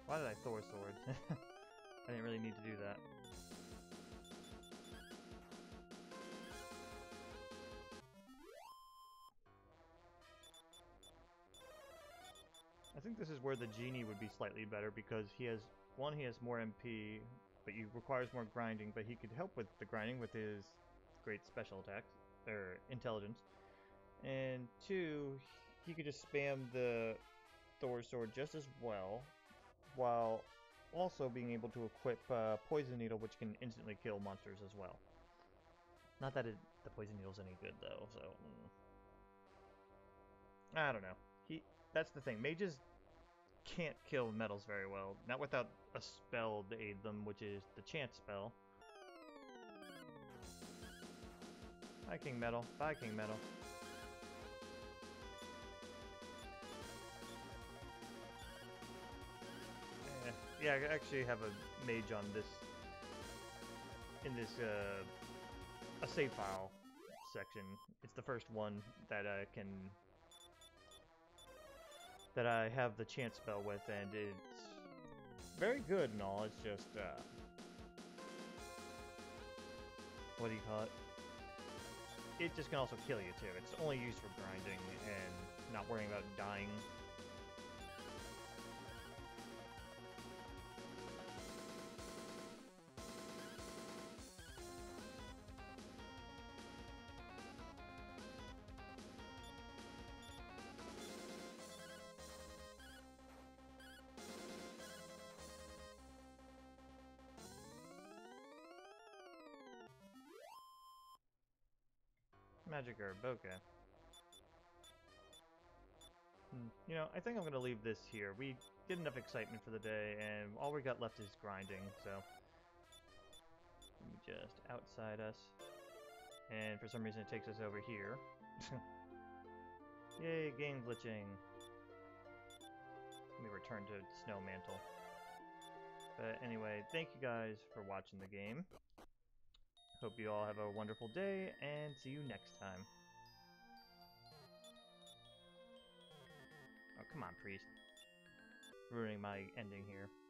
Why did I Thor sword? I didn't really need to do that. I think this is where the Genie would be slightly better because he has, one, he has more M P, but he requires more grinding, but he could help with the grinding with his great special attacks, or intelligence. And two, he could just spam the Thor sword just as well, while also being able to equip uh, Poison Needle, which can instantly kill monsters as well. Not that it, the Poison Needle's any good, though, so... Mm. I don't know. He, that's the thing. Mages can't kill metals very well. Not without a spell to aid them, which is the Chant spell. Bye, King Metal. Bye, King Metal. Yeah, I actually have a mage on this, in this, uh, a save file section. It's the first one that I can, that I have the Chant spell with, and it's very good and all, it's just, uh, what do you call it? It just can also kill you too. It's only used for grinding and not worrying about dying. Magic herb, okay. Hmm. You know, I think I'm gonna leave this here. We did enough excitement for the day, and all we got left is grinding, so... Let me just outside us. And for some reason it takes us over here. Yay, game glitching. Let me return to Snowmantle. But anyway, thank you guys for watching the game. Hope you all have a wonderful day, and see you next time. Oh, come on, priest. Ruining my ending here.